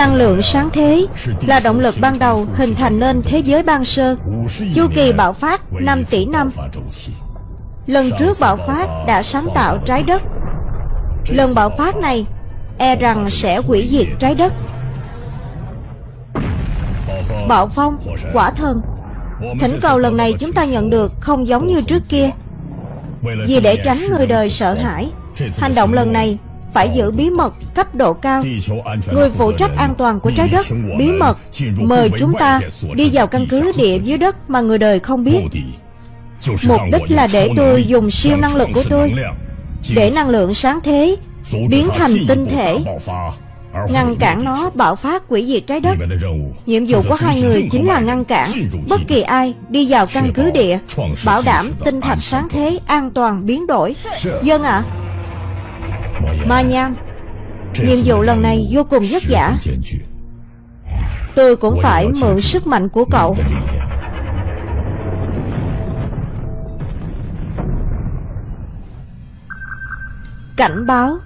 Năng lượng sáng thế là động lực ban đầu hình thành nên thế giới ban sơ. Chu kỳ bạo phát 5 tỷ năm. Lần trước bạo phát đã sáng tạo trái đất. Lần bạo phát này e rằng sẽ hủy diệt trái đất. Bạo phong, quả thần. Thỉnh cầu lần này chúng ta nhận được không giống như trước kia. Vì để tránh người đời sợ hãi, hành động lần này phải giữ bí mật cấp độ cao. Người phụ trách an toàn của trái đất bí mật mời chúng ta đi vào căn cứ địa dưới đất mà người đời không biết. Mục đích là để tôi dùng siêu năng lực của tôi, để năng lượng sáng thế biến thành tinh thể, ngăn cản nó bạo phát hủy diệt trái đất. Nhiệm vụ của hai người chính là ngăn cản bất kỳ ai đi vào căn cứ địa, bảo đảm tinh thạch sáng thế an toàn biến đổi. Dân ạ. Ma Nhan, nhiệm vụ lần này vô cùng vất vả. Tôi cũng phải mượn sức mạnh của cậu. Cảnh báo.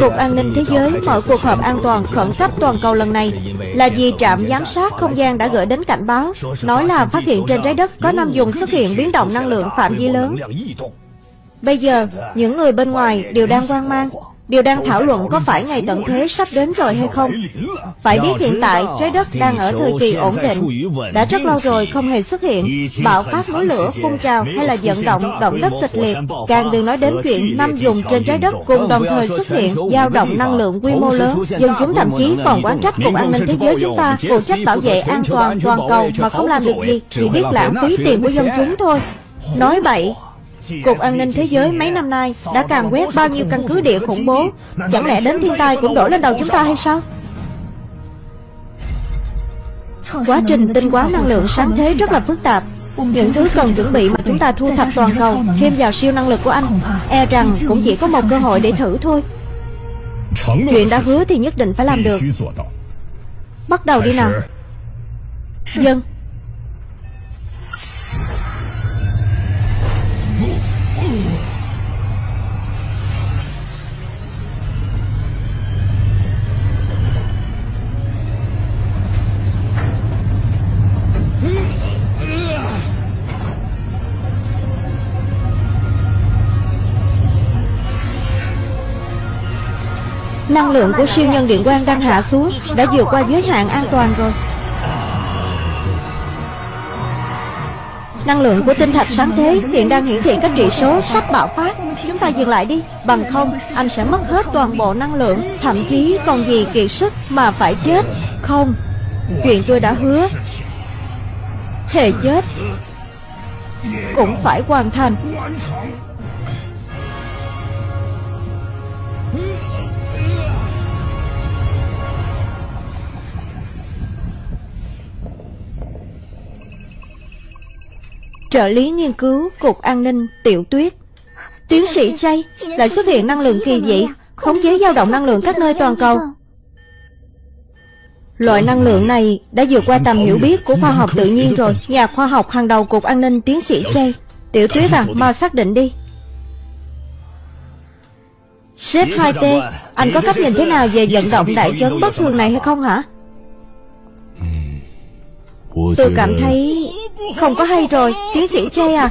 Cục An ninh Thế giới mở cuộc họp an toàn khẩn cấp toàn cầu lần này là vì trạm giám sát không gian đã gửi đến cảnh báo, nói là phát hiện trên trái đất có 5 vùng xuất hiện biến động năng lượng phạm vi lớn. Bây giờ, những người bên ngoài đều đang hoang mang, đều đang thảo luận có phải ngày tận thế sắp đến rồi hay không. Phải biết hiện tại, trái đất đang ở thời kỳ ổn định, đã rất lâu rồi không hề xuất hiện bạo phát núi lửa, phun trào hay là vận động, động đất kịch liệt. Càng đừng nói đến chuyện 5 vùng trên trái đất cùng đồng thời xuất hiện dao động năng lượng quy mô lớn. Dân chúng thậm chí còn oán trách Cục An ninh Thế giới chúng ta phụ trách bảo vệ an toàn toàn cầu mà không làm việc gì, chỉ biết lãng phí tiền của dân chúng thôi. Nói bậy. Cục An ninh Thế giới mấy năm nay đã càn quét bao nhiêu căn cứ địa khủng bố, chẳng lẽ đến thiên tai cũng đổ lên đầu chúng ta hay sao? Quá trình tinh quá năng lượng sáng thế rất là phức tạp. Những thứ cần chuẩn bị mà chúng ta thu thập toàn cầu thêm vào siêu năng lực của anh, e rằng cũng chỉ có một cơ hội để thử thôi. Chuyện đã hứa thì nhất định phải làm được. Bắt đầu đi nào. Dân. Năng lượng của siêu nhân điện quang đang hạ xuống, đã vượt qua giới hạn an toàn rồi. Năng lượng của tinh thạch sáng thế hiện đang hiển thị các trị số sắp bạo phát. Chúng ta dừng lại đi, bằng không anh sẽ mất hết toàn bộ năng lượng, thậm chí còn vì kiệt sức mà phải chết. Không, chuyện tôi đã hứa, thề chết cũng phải hoàn thành. Trợ lý nghiên cứu Cục An ninh Tiểu Tuyết, tiến sĩ Chay lại xuất hiện năng lượng kỳ dị, khống chế dao động năng lượng các nơi toàn cầu. Loại năng lượng này đã vượt qua tầm hiểu biết của khoa học tự nhiên rồi. Nhà khoa học hàng đầu Cục An ninh tiến sĩ Chay. Tiểu Tuyết à, mau xác định đi. Sếp 2T, anh có cách nhìn thế nào về vận động đại chấn bất thường này hay không hả? Tôi cảm thấy không có hay rồi, tiến sĩ Chay à.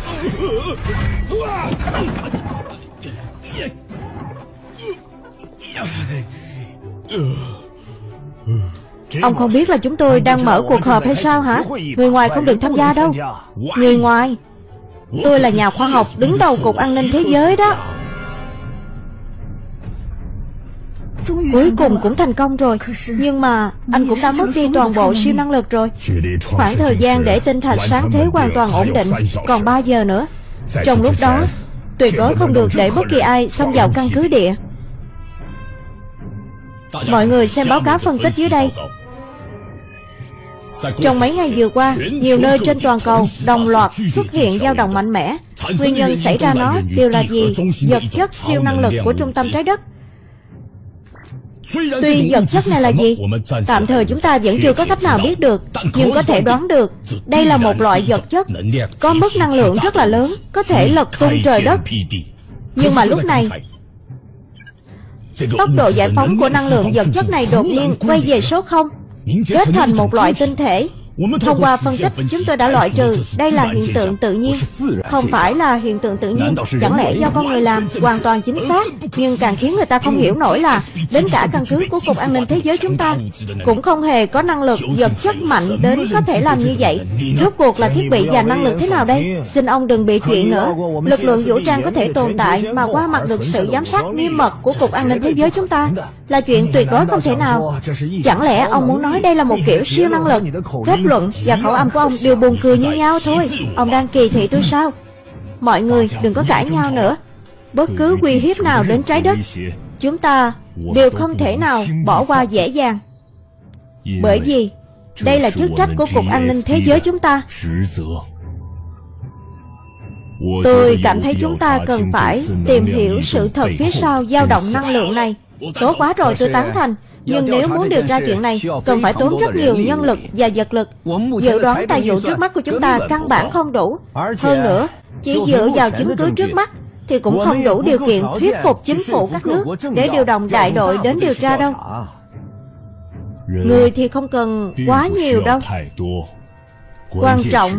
Ông không biết là chúng tôi đang mở cuộc họp hay sao hả? Người ngoài không được tham gia đâu. Người ngoài? Tôi là nhà khoa học đứng đầu Cục An ninh Thế giới đó. Cuối cùng cũng thành công rồi. Nhưng mà anh cũng đã mất đi toàn bộ siêu năng lực rồi. Khoảng thời gian để tinh thạch sáng thế hoàn toàn ổn định còn 3 giờ nữa. Trong lúc đó tuyệt đối không được để bất kỳ ai xông vào căn cứ địa. Mọi người xem báo cáo phân tích dưới đây. Trong mấy ngày vừa qua, nhiều nơi trên toàn cầu đồng loạt xuất hiện dao động mạnh mẽ. Nguyên nhân xảy ra nó đều là gì? Vật chất siêu năng lực của trung tâm trái đất. Tuy vật chất này là gì, tạm thời chúng ta vẫn chưa có cách nào biết được, nhưng có thể đoán được đây là một loại vật chất có mức năng lượng rất là lớn, có thể lật tung trời đất. Nhưng mà lúc này, tốc độ giải phóng của năng lượng vật chất này đột nhiên quay về số 0, kết thành một loại tinh thể. Thông qua phân tích, chúng tôi đã loại trừ đây là hiện tượng tự nhiên. Không phải là hiện tượng tự nhiên, chẳng lẽ do con người làm? Hoàn toàn chính xác. Nhưng càng khiến người ta không hiểu nổi là đến cả căn cứ của Cục An ninh Thế giới chúng ta cũng không hề có năng lực vật chất mạnh đến có thể làm như vậy. Rốt cuộc là thiết bị và năng lực thế nào đây? Xin ông đừng bị chuyện nữa. Lực lượng vũ trang có thể tồn tại mà qua mặt được sự giám sát nghiêm mật của Cục An ninh Thế giới chúng ta là chuyện tuyệt đối không thể nào. Chẳng lẽ ông muốn nói đây là một kiểu siêu năng lực? Kết luận và khẩu âm của ông đều buồn cười như nhau thôi. Ông đang kỳ thị tôi sao? Mọi người đừng có cãi nhau nữa. Bất cứ uy hiếp nào đến trái đất, chúng ta đều không thể nào bỏ qua dễ dàng. Bởi vì đây là chức trách của Cục An ninh Thế giới chúng ta. Tôi cảm thấy chúng ta cần phải tìm hiểu sự thật phía sau dao động năng lượng này. Tốt quá rồi, tôi tán thành. Nhưng nếu muốn điều tra chuyện này, cần phải tốn rất nhiều nhân lực và vật lực. Dự đoán tài vụ trước mắt của chúng ta căn bản không đủ. Hơn nữa, chỉ dựa vào chứng cứ trước mắt thì cũng không đủ điều kiện thuyết phục chính phủ các nước để điều động đại đội đến điều tra đâu. Người thì không cần quá nhiều đâu. Quan trọng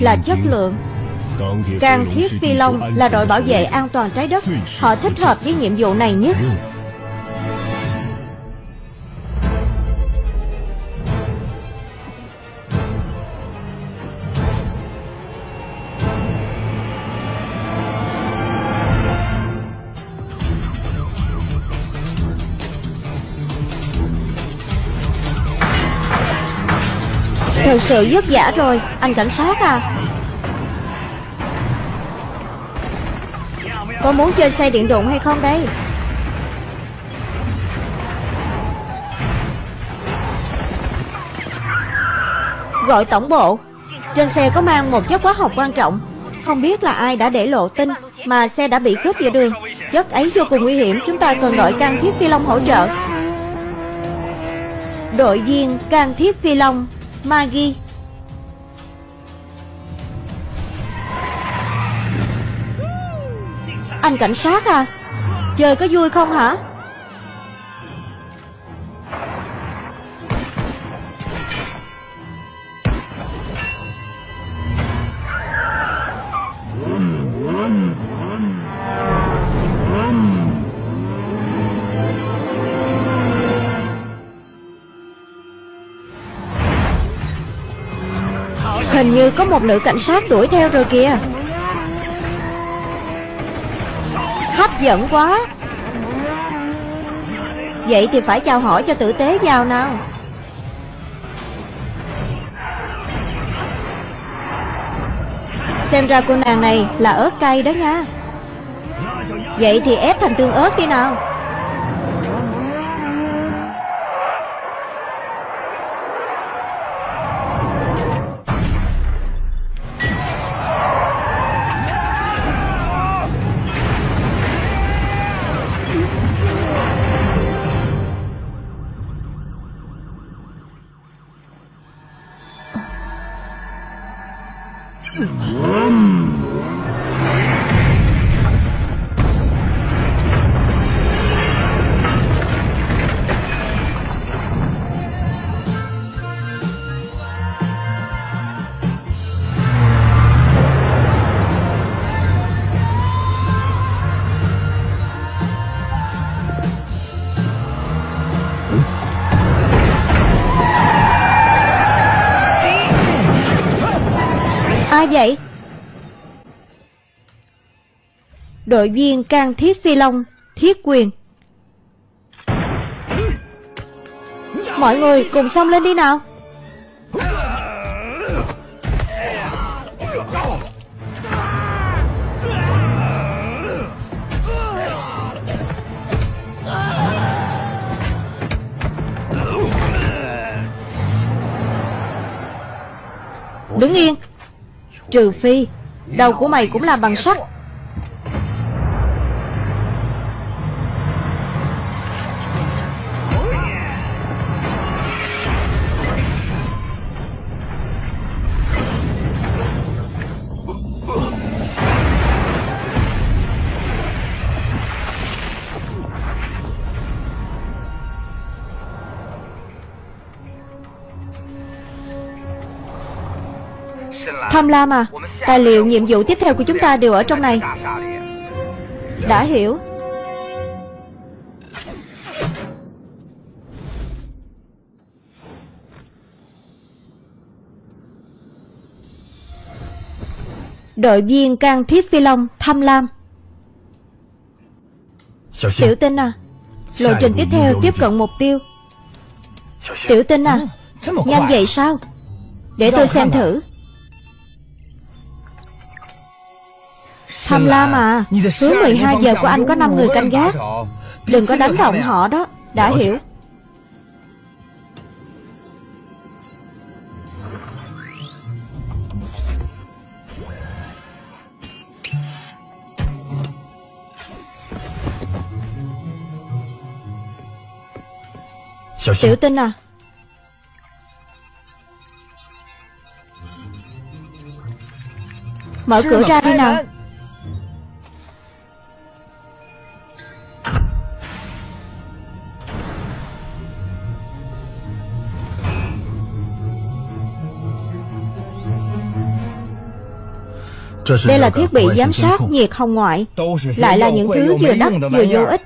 là chất lượng. Càn Thiết Phi Long là đội bảo vệ an toàn trái đất. Họ thích hợp với nhiệm vụ này nhất. Thật sự vất vả rồi, anh cảnh sát à. Có muốn chơi xe điện đụng hay không đây? Gọi tổng bộ. Trên xe có mang một chất hóa học quan trọng. Không biết là ai đã để lộ tin mà xe đã bị cướp giữa đường. Chất ấy vô cùng nguy hiểm, chúng ta cần gọi Càn Thiết Phi Long hỗ trợ. Đội viên Càn Thiết Phi Long Maggie. Anh cảnh sát à, chơi có vui không hả? Hình như có một nữ cảnh sát đuổi theo rồi kìa. Hấp dẫn quá. Vậy thì phải chào hỏi cho tử tế vào nào. Xem ra cô nàng này là ớt cay đó nha. Vậy thì ép thành tương ớt đi nào. Vậy đội viên Càn Thiết Phi Long Thiết Quyền, mọi người cùng xông lên đi nào. Đứng yên. Trừ phi đầu của mày cũng làm bằng sắt. Tham Lam à, tài liệu nhiệm vụ tiếp theo của chúng ta đều ở trong này. Đã hiểu. Đội viên Càn Thiết Phi Long Tham Lam. Tiểu Tinh à, lộ trình tiếp theo tiếp cận mục tiêu. Tiểu Tinh à, nhanh vậy sao? Để tôi xem thử. Tham Lam à, cứ 12 giờ của anh có 5 người canh gác. Đừng có đánh động họ đó. Đã hiểu. Tiểu Tinh à, mở cửa ra đi nào. Đây là thiết bị giám sát nhiệt hồng ngoại. Lại là những thứ vừa đắt vừa vô ích.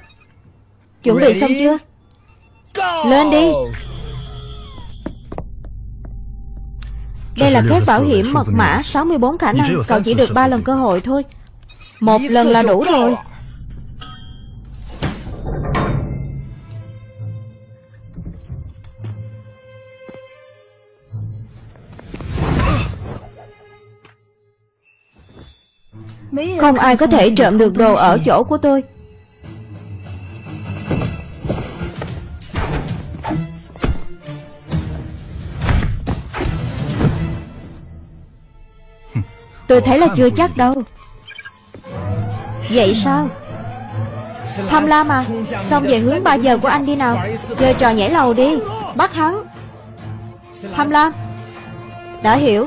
Chuẩn bị xong chưa? Lên đi. Đây là các bảo hiểm mật mã 64 khả năng. Cậu chỉ được 3 lần cơ hội thôi. Một lần là đủ rồi. Không ai có thể trộm được đồ ở chỗ của tôi. Tôi thấy là chưa chắc đâu. Vậy sao? Tham Lam à, xong về hướng 3 giờ của anh đi nào. Chơi trò nhảy lầu đi. Bắt hắn. Tham Lam. Đã hiểu.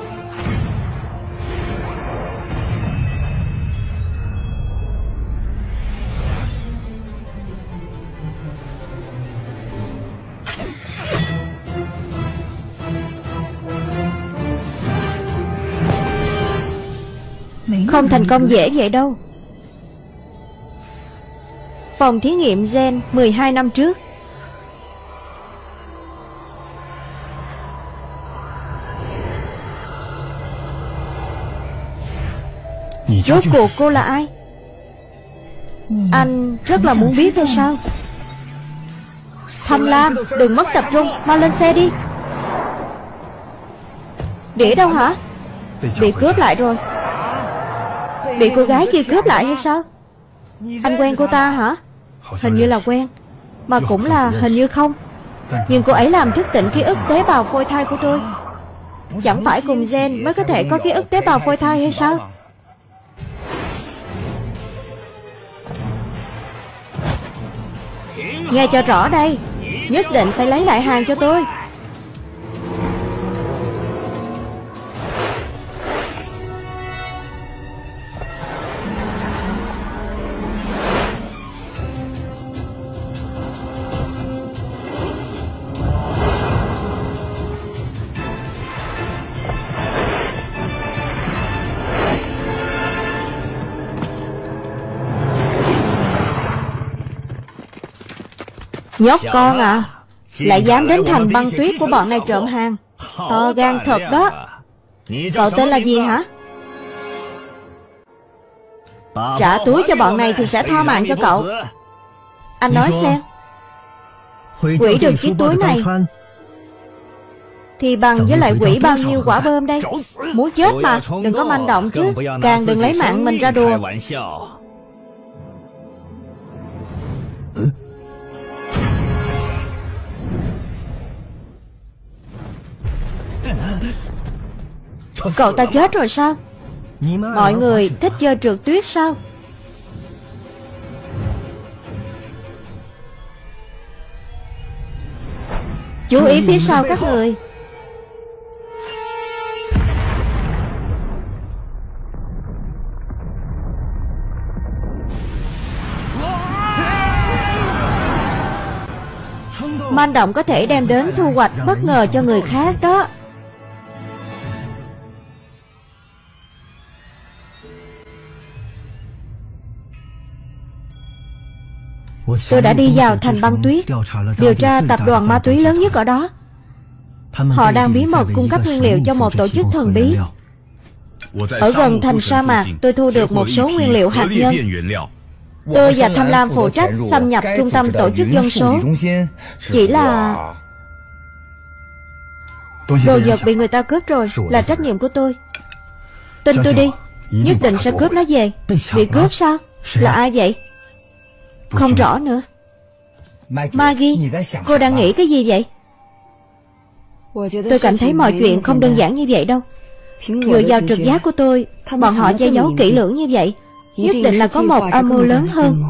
Không thành công dễ vậy đâu. Phòng thí nghiệm gen 12 năm trước. Rốt cuộc cô là ai? Anh rất là muốn biết hay sao? Tham Lam, đừng mất tập trung, mau lên xe đi. Để đâu hả? Bị cướp lại rồi. Bị cô gái kia cướp lại hay sao? Anh quen cô ta hả? Hình như là quen. Mà cũng là hình như không. Nhưng cô ấy làm thức tỉnh ký ức tế bào phôi thai của tôi. Chẳng phải cùng gen mới có thể có ký ức tế bào phôi thai hay sao? Nghe cho rõ đây. Nhất định phải lấy lại hàng cho tôi. Nhóc con à, lại dám đến thành băng tuyết của bọn này trộm hàng. To gan thật đó. Cậu tên là gì hả? Trả túi cho bọn này thì sẽ tha mạng cho cậu. Anh nói xem. Quỷ được chiếc túi này thì bằng với lại quỷ bao nhiêu quả bơm đây. Muốn chết mà, đừng có manh động chứ. Càng đừng lấy mạng mình ra đùa. Cậu ta chết rồi sao? Mọi người thích chơi trượt tuyết sao? Chú ý phía sau các người. Manh động có thể đem đến thu hoạch bất ngờ cho người khác đó. Tôi đã đi vào thành băng tuyết, điều tra tập đoàn ma túy lớn nhất ở đó. Họ đang bí mật cung cấp nguyên liệu cho một tổ chức thần bí. Ở gần thành sa mạc, tôi thu được một số nguyên liệu hạt nhân. Tôi và Tham Lam phụ trách xâm nhập trung tâm tổ chức dân số. Chỉ là... đồ vật bị người ta cướp rồi, là trách nhiệm của tôi. Tin tôi đi, nhất định sẽ cướp nó về. Bị cướp sao? Là ai vậy? Không rõ nữa. Maggie, cô đang nghĩ cái gì vậy? Tôi cảm thấy mọi chuyện không đơn giản như vậy đâu. Dựa vào trực giác của tôi, bọn họ che giấu kỹ lưỡng như vậy, nhất định là có một âm mưu lớn hơn.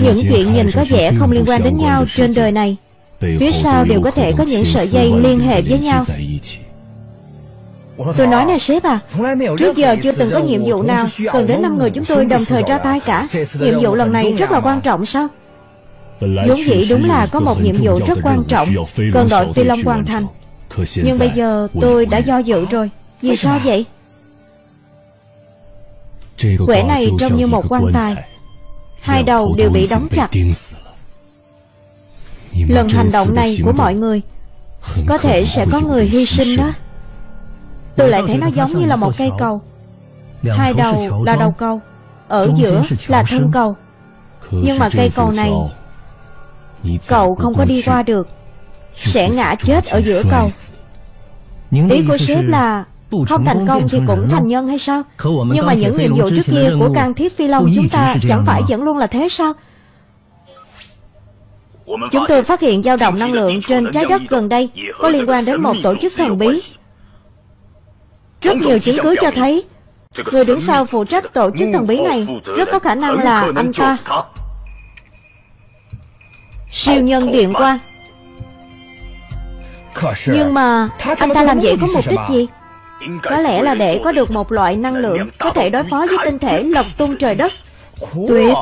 Những chuyện nhìn có vẻ không liên quan đến nhau trên đời này, phía sau đều có thể có những sợi dây liên hệ với nhau. Tôi nói nè sếp à, trước giờ chưa từng có nhiệm vụ nào cần đến 5 người chúng tôi đồng thời ra tay cả. Nhiệm vụ lần này rất là quan trọng sao? Vốn dĩ đúng là có một nhiệm vụ rất quan trọng cần đội Phi Long hoàn thành, nhưng bây giờ tôi đã do dự rồi. Vì sao vậy? Quẻ này trông như một quan tài, hai đầu đều bị đóng chặt. Lần hành động này của mọi người có thể sẽ có người hy sinh đó. Tôi lại thấy nó giống như là một cây cầu, hai đầu là đầu cầu, ở giữa là thân cầu. Nhưng mà cây cầu này cậu không có đi qua được, sẽ ngã chết ở giữa cầu. Ý của sếp là không thành công thì cũng thành nhân hay sao? Nhưng mà những nhiệm vụ trước kia của Càn Thiết Phi Long chúng ta chẳng phải vẫn luôn là thế sao? Chúng tôi phát hiện dao động năng lượng trên trái đất gần đây có liên quan đến một tổ chức thần bí. Rất nhiều chứng cứ cho thấy người đứng sau phụ trách tổ chức thần bí này rất có khả năng là anh ta, Siêu nhân Điện Quang. Nhưng mà anh ta làm vậy có mục đích gì? Có lẽ là để có được một loại năng lượng có thể đối phó với tinh thể lật tung trời đất. Tuyệt.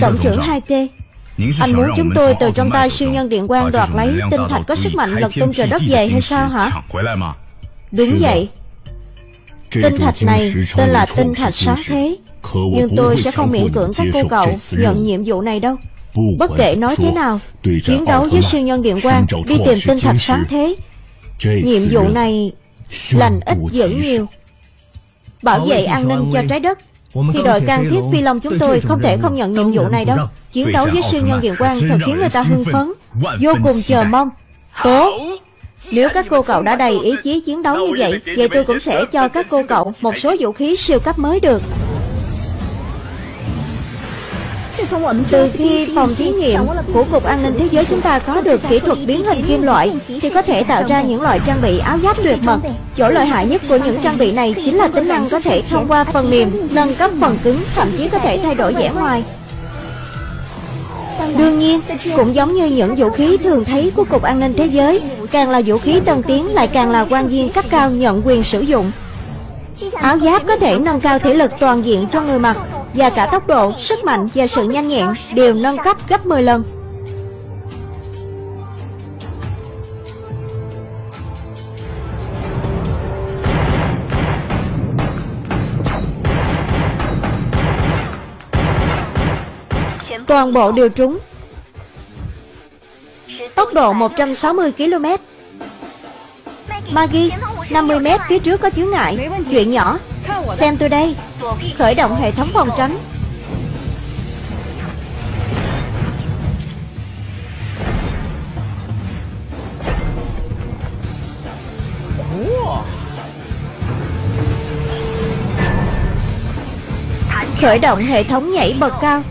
Tổng trưởng Hai T, anh muốn chúng tôi từ trong tay Siêu nhân Điện Quang đoạt lấy tinh thạch có sức mạnh lật tung trời đất về hay sao hả? Đúng vậy. Tinh thạch này tên là tinh thạch sáng thế, nhưng tôi sẽ không miễn cưỡng các cô cậu nhận nhiệm vụ này đâu. Bất kể nói thế nào, chiến đấu với Siêu nhân Điện Quang, đi tìm tinh thạch sáng thế, nhiệm vụ này lành ít dữ nhiều. Bảo vệ an ninh cho trái đất thì đội Càn Thiết Phi Long chúng tôi không thể không nhận nhiệm vụ này đâu. Chiến đấu với Siêu nhân Điện Quang thật khiến người ta hưng phấn, vô cùng chờ mong. Tốt. Nếu các cô cậu đã đầy ý chí chiến đấu như vậy, vậy tôi cũng sẽ cho các cô cậu một số vũ khí siêu cấp mới được. Từ khi phòng thí nghiệm của Cục An ninh Thế giới chúng ta có được kỹ thuật biến hình kim loại thì có thể tạo ra những loại trang bị áo giáp tuyệt mật. Chỗ lợi hại nhất của những trang bị này chính là tính năng có thể thông qua phần mềm nâng cấp phần cứng, thậm chí có thể thay đổi vẻ ngoài. Đương nhiên, cũng giống như những vũ khí thường thấy của Cục An ninh Thế giới, càng là vũ khí tân tiến lại càng là quan viên cấp cao nhận quyền sử dụng. Áo giáp có thể nâng cao thể lực toàn diện cho người mặc, và cả tốc độ, sức mạnh và sự nhanh nhẹn đều nâng cấp gấp 10 lần. Toàn bộ đều trúng. Tốc độ 160 km. Maggie, 50 m phía trước có chướng ngại. Chuyện nhỏ. Xem tôi đây. Khởi động hệ thống phòng tránh. Khởi động hệ thống nhảy bậc cao.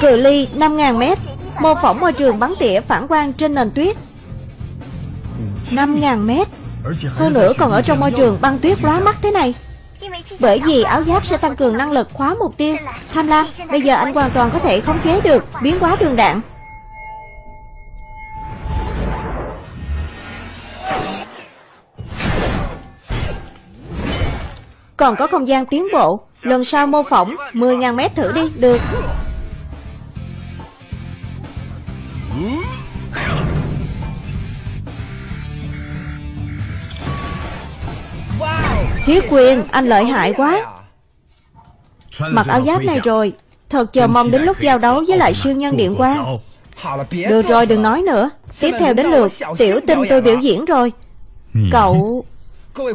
Cự ly 5000 m. Mô phỏng môi trường bắn tỉa phản quang trên nền tuyết. 5000 m. Hơn nữa còn ở trong môi trường băng tuyết lóa mắt thế này. Bởi vì áo giáp sẽ tăng cường năng lực khóa mục tiêu. Tham Lam, bây giờ anh hoàn toàn có thể khống chế được biến hóa đường đạn. Còn có không gian tiến bộ. Lần sau mô phỏng 10000 m thử đi. Được. Thiết Quyền, anh lợi hại quá. Mặc áo giáp này rồi, thật chờ mong đến lúc giao đấu với lại siêu nhân Điện Quang. Được rồi, đừng nói nữa. Tiếp theo đến lượt Tiểu Tinh tôi biểu diễn rồi. Cậu...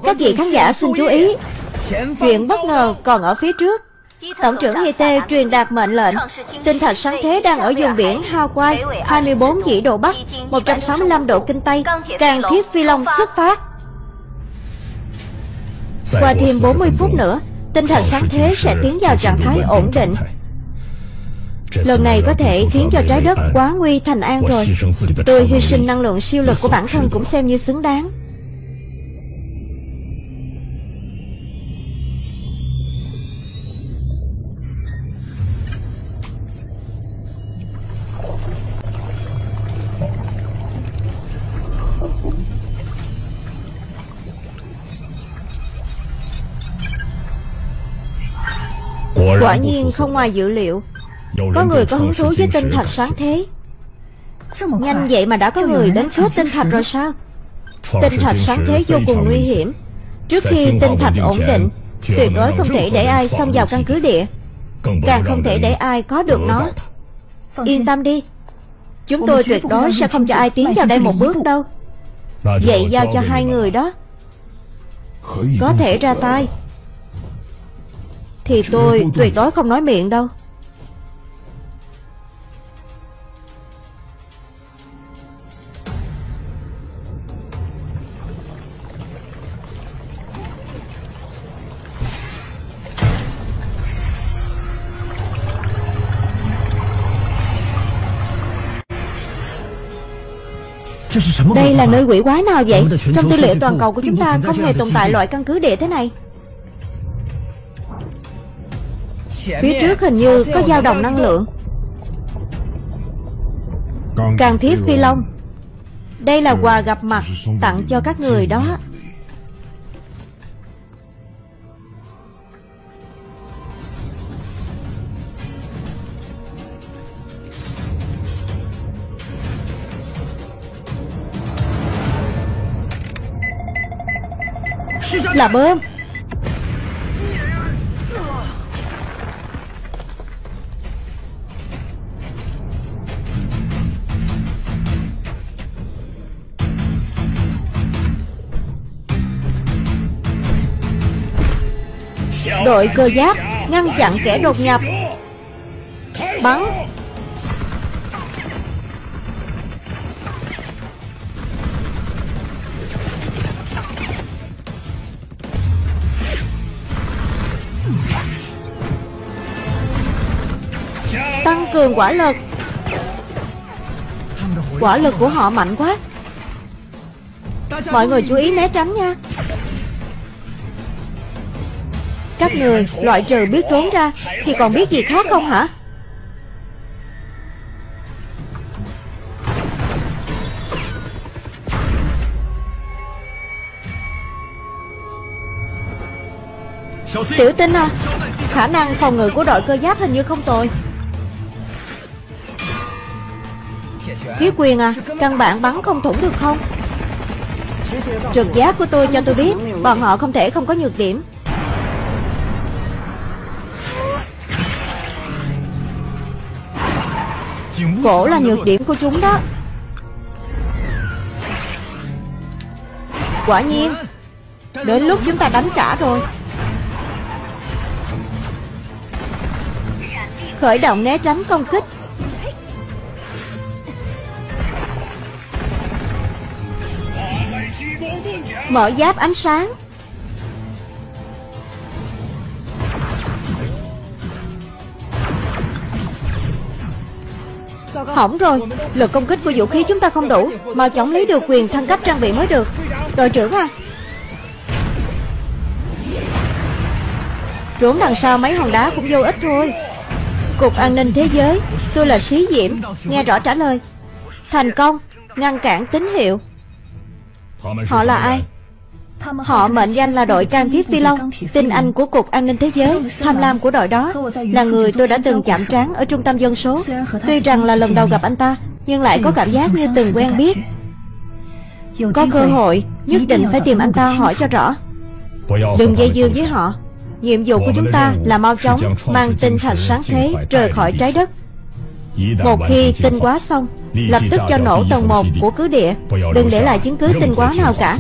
Các vị khán giả xin chú ý, chuyện bất ngờ còn ở phía trước. Tổng trưởng Y Tê truyền đạt mệnh lệnh. Tinh thạch sáng thế đang ở vùng biển Hawaii, 24 vĩ độ Bắc, 165 độ Kinh Tây. Càn Thiết Phi Long xuất phát. Qua thêm 40 phút nữa, tinh thạch sáng thế sẽ tiến vào trạng thái ổn định. Lần này có thể khiến cho trái đất quá nguy thành an rồi. Tôi hy sinh năng lượng siêu lực của bản thân cũng xem như xứng đáng. Quả nhiên không ngoài dự liệu, có người có hứng thú với tinh thạch sáng thế. Nhanh vậy mà đã có người đến cướp tinh thạch rồi sao? Tinh thạch sáng thế vô cùng nguy hiểm. Trước khi tinh thạch ổn định, tuyệt đối không thể để ai xông vào căn cứ địa, càng không thể để ai có được nó. Yên tâm đi, chúng tôi tuyệt đối sẽ không cho ai tiến vào đây một bước đâu. Vậy giao cho hai người đó, có thể ra tay thì tôi tuyệt đối không nói miệng đâu. Đây là nơi quỷ quái nào vậy? Trong tư liệu toàn cầu của chúng ta không hề tồn tại loại căn cứ địa thế này. Phía trước hình như có dao động năng lượng. Càn Thiết Phi Long, đây là quà gặp mặt tặng cho các người đó. Là bơm. Đội cơ giáp ngăn chặn kẻ đột nhập. Bắn. Tăng cường quả lực. Quả lực của họ mạnh quá. Mọi người chú ý né tránh nha. Các người loại trừ biết trốn ra thì còn biết gì khác không hả? Tiểu Tinh à, khả năng phòng ngự của đội cơ giáp hình như không tồi. Thiết Quyền à, căn bản bắn không thủng được không? Trực giác của tôi cho tôi biết bọn họ không thể không có nhược điểm. Cổ là nhược điểm của chúng đó. Quả nhiên, đến lúc chúng ta đánh trả rồi. Khởi động né tránh công kích. Mở giáp ánh sáng. Hỏng rồi, lực công kích của vũ khí chúng ta không đủ. Mà chóng lấy được quyền thăng cấp trang bị mới được. Đội trưởng à, trốn đằng sau mấy hòn đá cũng vô ích thôi. Cục An ninh Thế giới, tôi là Sĩ Diễm. Nghe rõ trả lời. Thành công, ngăn cản tín hiệu. Họ là ai? Họ mệnh danh là đội Càn Thiết Phi Long, tinh anh của Cục An ninh Thế giới, Tham Lam của đội đó. Là người tôi đã từng chạm trán ở trung tâm dân số. Tuy rằng là lần đầu gặp anh ta, nhưng lại có cảm giác như từng quen biết. Có cơ hội, nhất định phải tìm anh ta hỏi cho rõ. Đừng dây dưa với họ. Nhiệm vụ của chúng ta là mau chóng mang tinh thạch sáng thế rời khỏi trái đất. Một khi tinh quá xong, lập tức cho nổ tầng 1 của cứ địa. Đừng để lại chứng cứ tinh quá nào cả.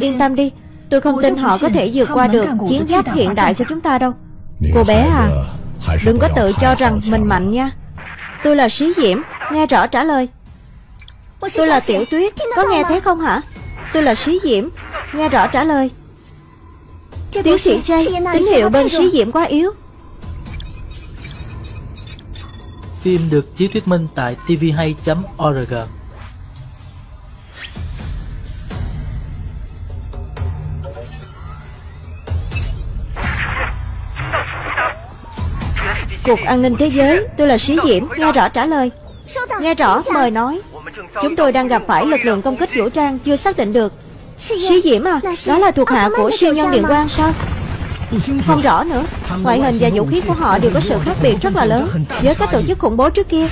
Yên tâm đi, tôi không tin họ có thể vượt qua được chiến giáp hiện đại của chúng ta đâu. Cô bé à, đừng có tự cho rằng mình mạnh nha. Tôi là Sĩ Diễm, nghe rõ trả lời. Tôi là Tiểu Tuyết, có nghe thấy không hả? Tôi là Sĩ Diễm, nghe rõ trả lời. Tiến sĩ Chay, tín hiệu bên Sĩ Diễm quá yếu. Phim được chiếu thuyết minh tại tvhay.org. Cục An ninh Thế giới, tôi là Sĩ Diễm, nghe rõ trả lời. Nghe rõ, mời nói. Chúng tôi đang gặp phải lực lượng công kích vũ trang chưa xác định được. Sĩ Diễm à, đó là thuộc hạ của siêu nhân Điện Quang sao? Không rõ nữa. Ngoại hình và vũ khí của họ đều có sự khác biệt rất là lớn với các tổ chức khủng bố trước kia.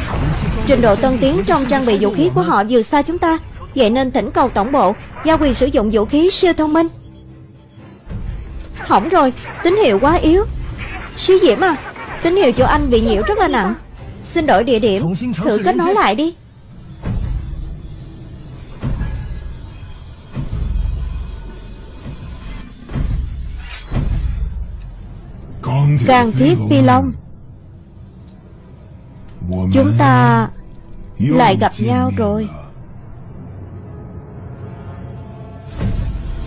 Trình độ tân tiến trong trang bị vũ khí của họ vượt xa chúng ta. Vậy nên thỉnh cầu tổng bộ giao quyền sử dụng vũ khí siêu thông minh. Hỏng rồi, tín hiệu quá yếu. Sĩ Diễm à, tín hiệu chỗ anh bị nhiễu rất là nặng. Xin đổi địa điểm, thử kết nối lại đi. Càn Thiết Phi Long, chúng ta lại gặp nhau rồi.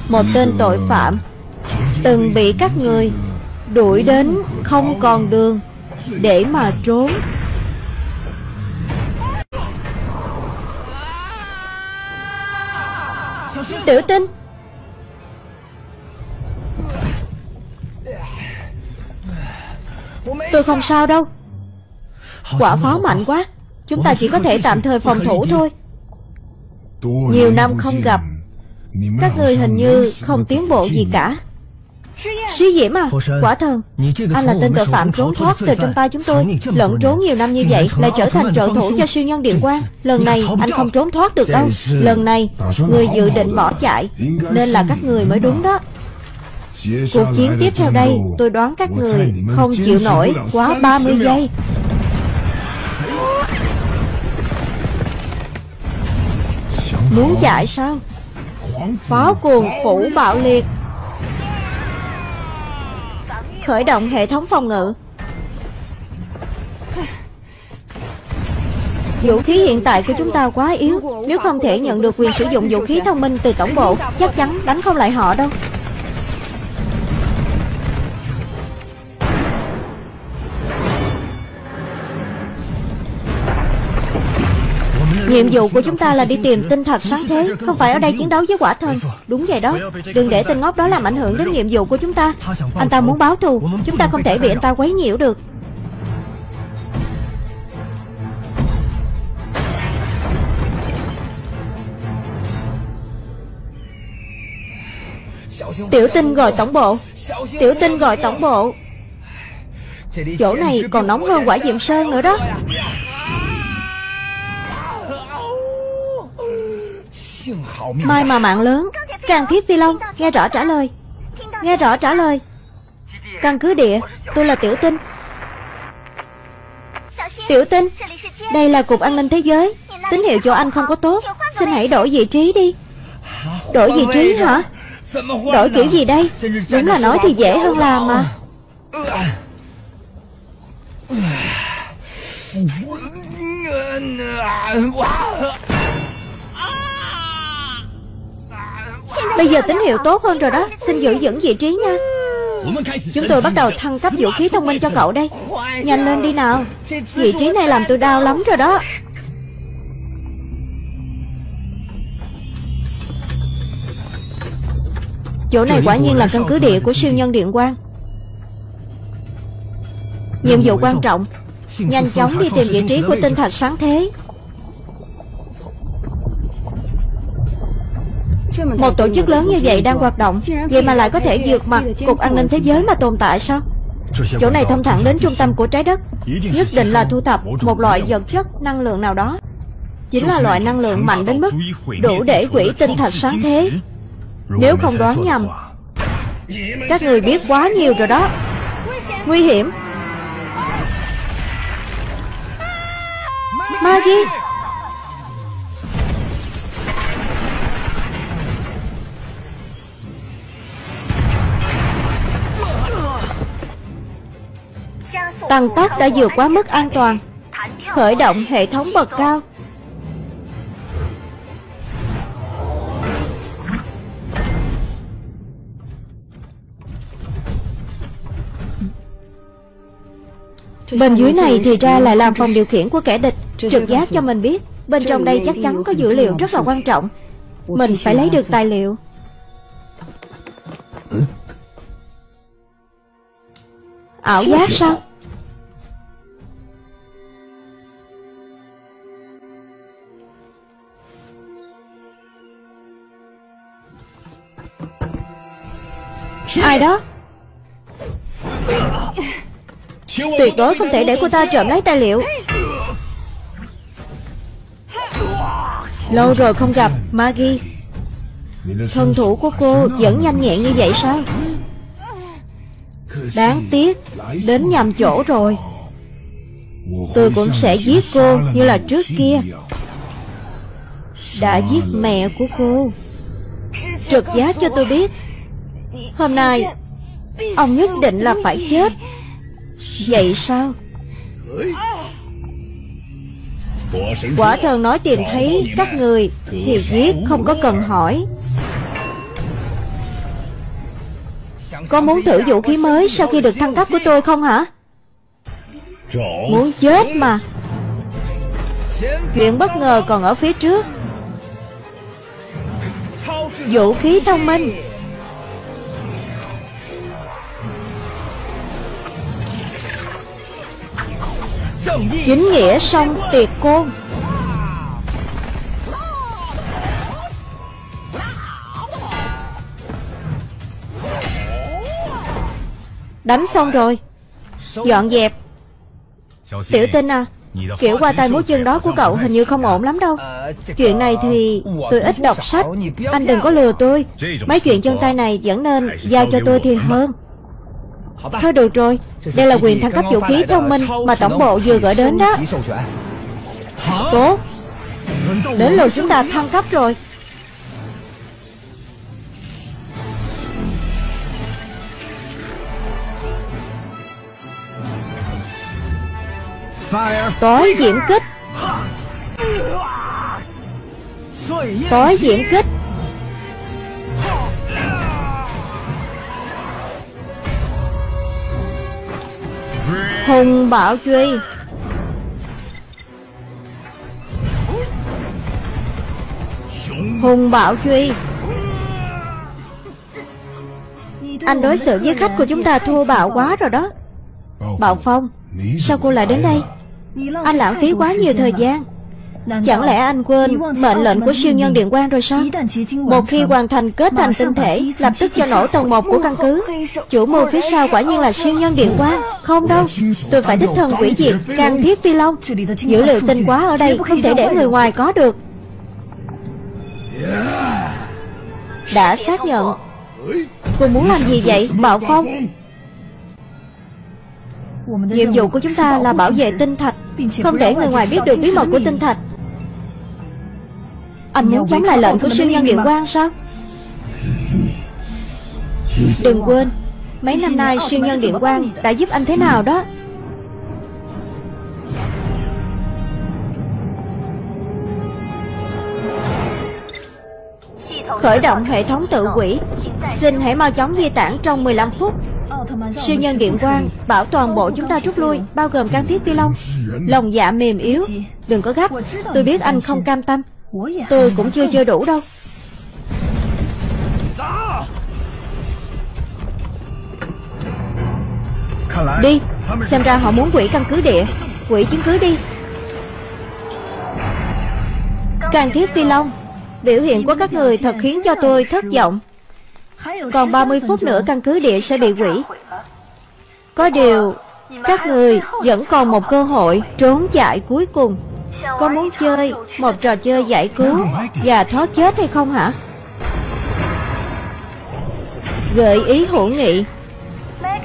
Một tên tội phạm từng bị các người đuổi đến không còn đường để mà trốn. Tiểu Tinh, tôi không sao đâu. Quả pháo mạnh quá, chúng ta chỉ có thể tạm thời phòng thủ thôi. Nhiều năm không gặp, các người hình như không tiến bộ gì cả. Sĩ Diễm à, Quả Thần, anh là tên tội phạm trốn thoát từ trong tay chúng tôi, lẫn trốn nhiều năm như vậy, lại trở thành trợ thủ cho siêu nhân Điện Quang. Lần này anh không trốn thoát được đâu. Lần này người dự định bỏ chạy, nên là các người mới đúng đó. Cuộc chiến tiếp theo đây, tôi đoán các người không chịu nổi quá 30 giây. Muốn chạy sao? Pháo cuồng phủ bạo liệt. Khởi động hệ thống phòng ngự. Vũ khí hiện tại của chúng ta quá yếu. Nếu không thể nhận được quyền sử dụng vũ khí thông minh từ tổng bộ, chắc chắn đánh không lại họ đâu. Nhiệm vụ của chúng ta là đi tìm tinh thạch sáng thế, không phải ở đây chiến đấu với Quả Thần. Đúng vậy đó, đừng để tên ngốc đó làm ảnh hưởng đến nhiệm vụ của chúng ta. Anh ta muốn báo thù, chúng ta không thể bị anh ta quấy nhiễu được. Tiểu Tinh gọi tổng bộ. Tiểu Tinh gọi tổng bộ. Chỗ này còn nóng hơn quả diệm sơn nữa đó. Mai mà mạng lớn. Càn Thiết Phi Long, nghe rõ trả lời. Nghe rõ trả lời. Căn cứ địa, tôi là Tiểu Tinh. Tiểu Tinh, đây là Cục An ninh Thế giới. Tín hiệu cho anh không có tốt, xin hãy đổi vị trí đi. Đổi vị trí hả? Đổi kiểu gì đây? Đúng là nói thì dễ hơn làm mà. Bây giờ tín hiệu tốt hơn rồi đó, xin giữ vững vị trí nha. Chúng tôi bắt đầu thăng cấp vũ khí thông minh cho cậu đây. Nhanh lên đi nào. Vị trí này làm tôi đau lắm rồi đó. Chỗ này quả nhiên là căn cứ địa của siêu nhân Điện Quang. Nhiệm vụ quan trọng, nhanh chóng đi tìm vị trí của tinh thạch sáng thế. Một tổ chức lớn như vậy đang hoạt động, vậy mà lại có thể vượt mặt Cục An ninh Thế giới mà tồn tại sao? Chỗ này thông thẳng đến trung tâm của trái đất. Nhất định là thu thập một loại vật chất năng lượng nào đó. Chính là loại năng lượng mạnh đến mức đủ để hủy tinh thạch sáng thế. Nếu không đoán nhầm, Các người biết quá nhiều rồi đó. Nguy hiểm. Maggie. Tăng tốc đã vượt quá mức an toàn. Khởi động hệ thống bậc cao. Bên dưới này thì ra là làm phòng điều khiển của kẻ địch. Trực giác cho mình biết bên trong đây chắc chắn có dữ liệu rất là quan trọng. Mình phải lấy được tài liệu. Ảo giác sao? Ai đó? Tuyệt đối không thể để cô ta trộm lấy tài liệu. Lâu rồi không gặp, Maggie. Thân thủ của cô vẫn nhanh nhẹn như vậy sao? Đáng tiếc, đến nhầm chỗ rồi. Tôi cũng sẽ giết cô như là trước kia đã giết mẹ của cô. Trực giác cho tôi biết hôm nay ông nhất định là phải chết. Vậy sao? Quả thần nói tìm thấy các người thì giết, không có cần hỏi. Có muốn thử vũ khí mới sau khi được thăng cấp của tôi không hả? Muốn chết mà. Chuyện bất ngờ còn ở phía trước. Vũ khí thông minh. Chính nghĩa song tuyệt côn. Đánh xong rồi. Dọn dẹp. Tiểu Tinh à, kiểu qua tay múa chân đó của cậu hình như không ổn lắm đâu. Chuyện này thì tôi ít đọc sách. Anh đừng có lừa tôi. Mấy chuyện chân tay này vẫn nên giao cho tôi thì hơn. Thôi được rồi. Đây là quyền thăng cấp vũ khí thông minh mà tổng bộ vừa gửi đến đó. Cố. Đến lượt chúng ta thăng cấp rồi. Tối diễm kích. Tối diễm kích. Hùng Bảo Duy. Hùng Bảo Duy. Anh đối xử với khách của chúng ta thô bạo quá rồi đó. Bạo Phong, sao cô lại đến đây? Anh lãng phí quá nhiều thời gian. Chẳng lẽ anh quên mệnh lệnh của siêu nhân Điện Quang rồi sao? Một khi hoàn thành kết thành tinh thể, lập tức cho nổ tầng 1 của căn cứ. Chủ mưu phía sau quả nhiên là siêu nhân Điện Quang. Không đâu, tôi phải đích thân Quỷ Diệt, Càn Thiết Phi Long. Dữ liệu tinh quá ở đây không thể để người ngoài có được. Đã xác nhận. Cô muốn làm gì vậy, Bạo Phong? Nhiệm vụ của chúng ta là bảo vệ tinh thạch, không để người ngoài biết được bí mật của tinh thạch. Anh muốn chống lại lệnh của siêu nhân Điện Quang sao? Đừng quên, mấy năm nay siêu nhân Điện Quang đã giúp anh thế nào đó. Khởi động hệ thống tự hủy. Xin hãy mau chóng di tản trong 15 phút. Siêu nhân Điện Quang bảo toàn bộ chúng ta rút lui, bao gồm Càn Thiết Phi Long. Lòng dạ mềm yếu, đừng có gấp. Tôi biết anh không cam tâm. Tôi cũng chưa chơi đủ đâu. Đi, xem ra họ muốn hủy căn cứ địa. Hủy chứng cứ đi. Càn Thiết Phi Long, biểu hiện của các người thật khiến cho tôi thất vọng. Còn 30 phút nữa căn cứ địa sẽ bị hủy. Có điều, các người vẫn còn một cơ hội trốn chạy cuối cùng. Có muốn chơi một trò chơi giải cứu và thoát chết hay không hả? gợi ý hữu nghị.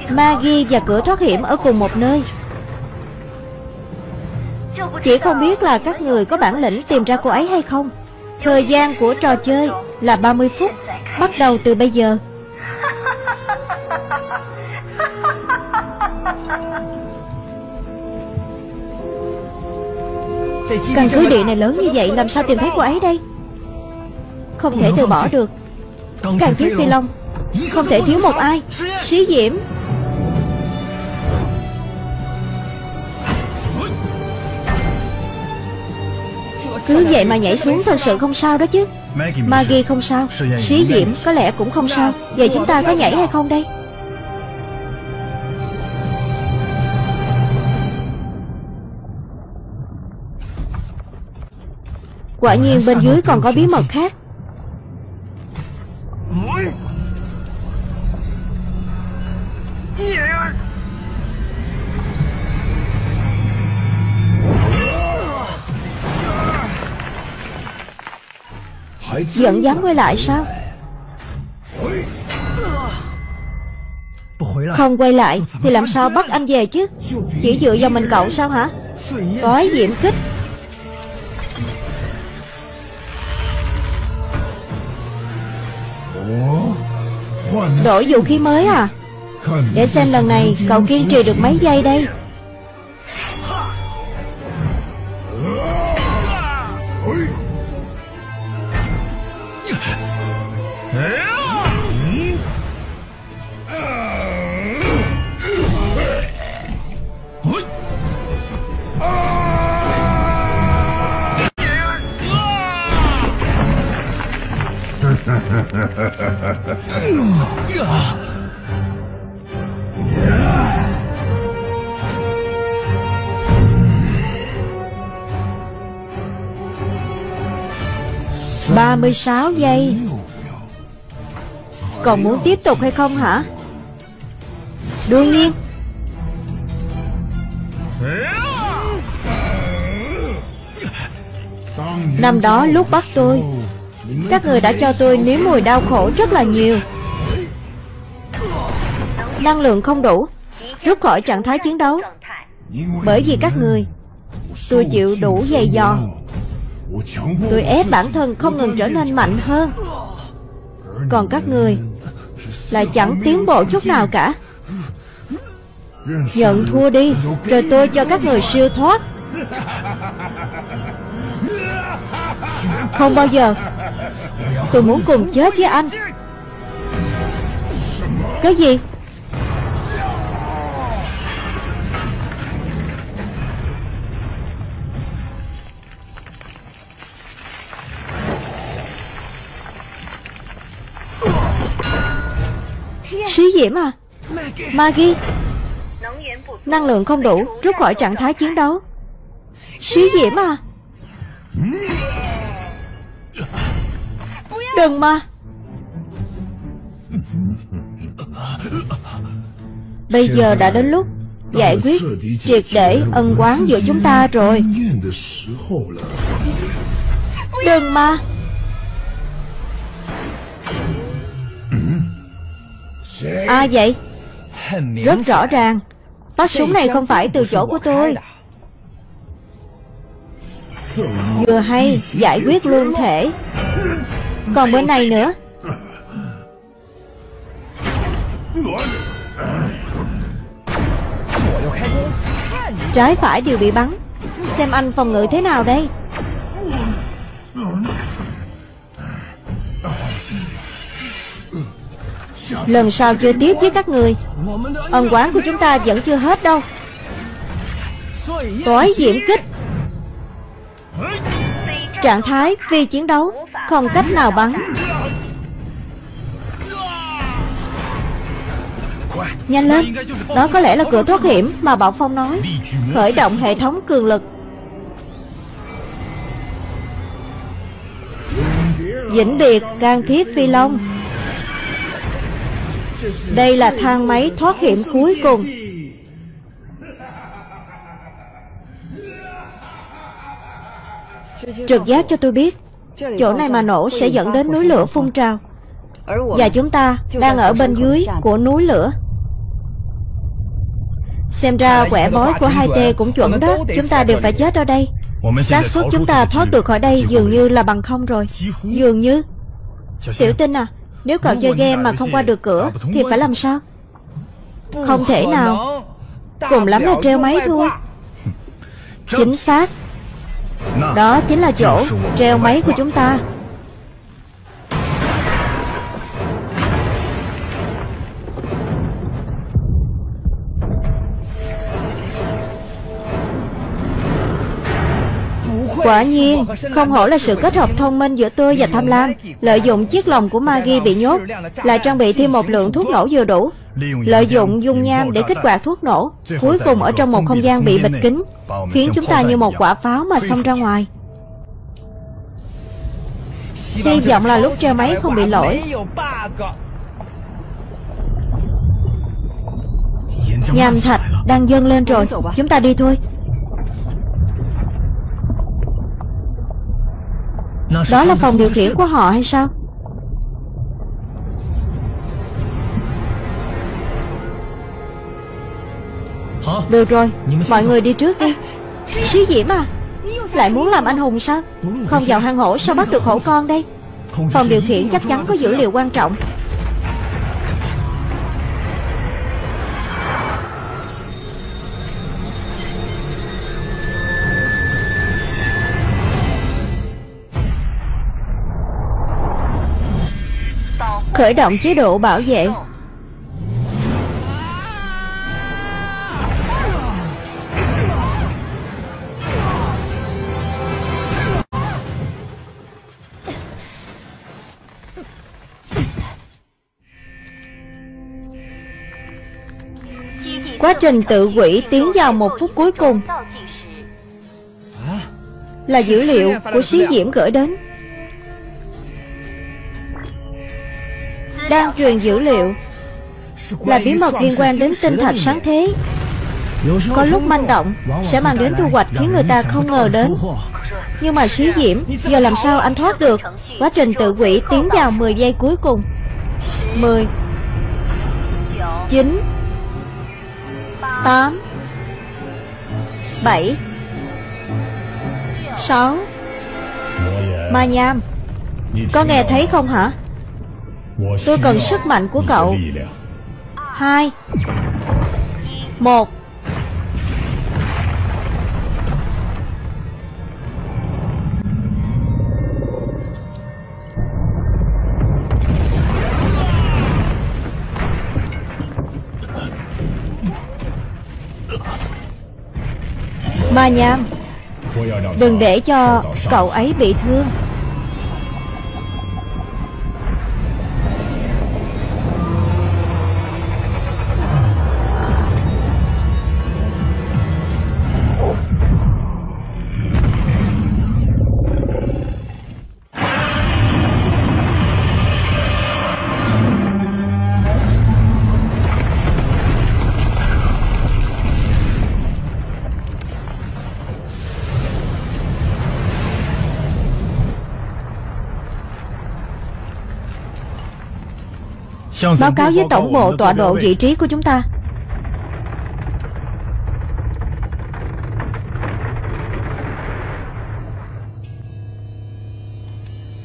Maggie và cửa thoát hiểm ở cùng một nơi. Chỉ không biết là các người có bản lĩnh tìm ra cô ấy hay không. Thời gian của trò chơi là 30 phút, bắt đầu từ bây giờ. Căn cứ địa này lớn như vậy, làm sao tìm thấy cô ấy đây? Không thể từ bỏ được. Càn Thiết Phi Long, không thể thiếu một ai. Sĩ Diễm. Cứ vậy mà nhảy xuống thật sự không sao đó chứ. Maggie không sao, Sĩ Diễm có lẽ cũng không sao. Vậy chúng ta có nhảy hay không đây? Quả nhiên bên dưới còn có bí mật khác. Vẫn dám quay lại sao? Không quay lại thì làm sao bắt anh về chứ? Chỉ dựa vào mình cậu sao hả? Có diễm kích. Đổi vũ khí mới à? Để xem lần này cậu kiên trì được mấy giây đây. Giây. Còn muốn tiếp tục hay không hả? Đương nhiên. Năm đó lúc bắt tôi, các người đã cho tôi nếm mùi đau khổ rất là nhiều. Năng lượng không đủ, rút khỏi trạng thái chiến đấu. Bởi vì các người, tôi chịu đủ giày vò. Tôi ép bản thân không ngừng trở nên mạnh hơn. Còn các người lại chẳng tiến bộ chút nào cả. Nhận thua đi, rồi tôi cho các người siêu thoát. Không bao giờ. Tôi muốn cùng chết với anh. Cái gì? Sĩ Diễm à? Maggie. Năng lượng không đủ, rút khỏi trạng thái chiến đấu. Sĩ Diễm à? Đừng mà. Bây giờ đã đến lúc giải quyết triệt để ân oán giữa chúng ta rồi. Đừng mà. À vậy? Rất rõ ràng, phát súng này không phải từ chỗ của tôi. Vừa hay giải quyết luôn thể. Còn bên này nữa. Trái phải đều bị bắn. Xem anh phòng ngự thế nào đây. Lần sau chưa tiếp với các người. Ân oán của chúng ta vẫn chưa hết đâu. Cói diễm kích. Trạng thái phi chiến đấu, không cách nào bắn. Nhanh lên. Đó có lẽ là cửa thoát hiểm mà Bạo Phong nói. Khởi động hệ thống cường lực. Vĩnh biệt Càn Thiết Phi Long. Đây là thang máy thoát hiểm cuối cùng. Trực giác cho tôi biết chỗ này mà nổ sẽ dẫn đến núi lửa phun trào. Và chúng ta đang ở bên dưới của núi lửa. Xem ra quẻ bói của Hai T cũng chuẩn đó. Chúng ta đều phải chết ở đây. Xác suất chúng ta thoát được khỏi đây dường như là bằng không rồi. Dường như. Tiểu Tinh à, nếu cậu chơi game mà không qua được cửa thì phải làm sao? Không thể nào. Cùng lắm là treo máy thôi. Chính xác. Đó chính là chỗ treo máy của chúng ta. Quả nhiên, không hổ là sự kết hợp thông minh giữa tôi và Tham Lam. Lợi dụng chiếc lồng của Maggie bị nhốt, lại trang bị thêm một lượng thuốc nổ vừa đủ. Lợi dụng dung nham để kích hoạt thuốc nổ, cuối cùng ở trong một không gian bị bịt kín, khiến chúng ta như một quả pháo mà xông ra ngoài. Hy vọng là lúc treo máy không bị lỗi. Nham thạch đang dâng lên rồi, chúng ta đi thôi. Đó là phòng điều khiển của họ hay sao? Được rồi, mọi người đi trước đi. Sĩ Diễm à, lại muốn làm anh hùng sao? Không vào hang hổ sao bắt được hổ con đây? Phòng điều khiển chắc chắn có dữ liệu quan trọng. Khởi động chế độ bảo vệ. Quá trình tự hủy tiến vào một phút cuối cùng. Là dữ liệu của Sĩ Diễm gửi đến. Đang truyền dữ liệu là bí mật liên quan đến tinh thạch sáng thế. Có lúc manh động sẽ mang đến thu hoạch khiến người ta không ngờ đến. Nhưng mà Sĩ Diễm, giờ làm sao anh thoát được? Quá trình tự hủy tiến vào 10 giây cuối cùng. 10 9 8 7 6. Ma Nham, có nghe thấy không hả? Tôi cần sức mạnh của cậu. 2 1. Ma Nham, đừng để cho cậu ấy bị thương. Báo cáo với tổng bộ tọa độ vị trí của chúng ta.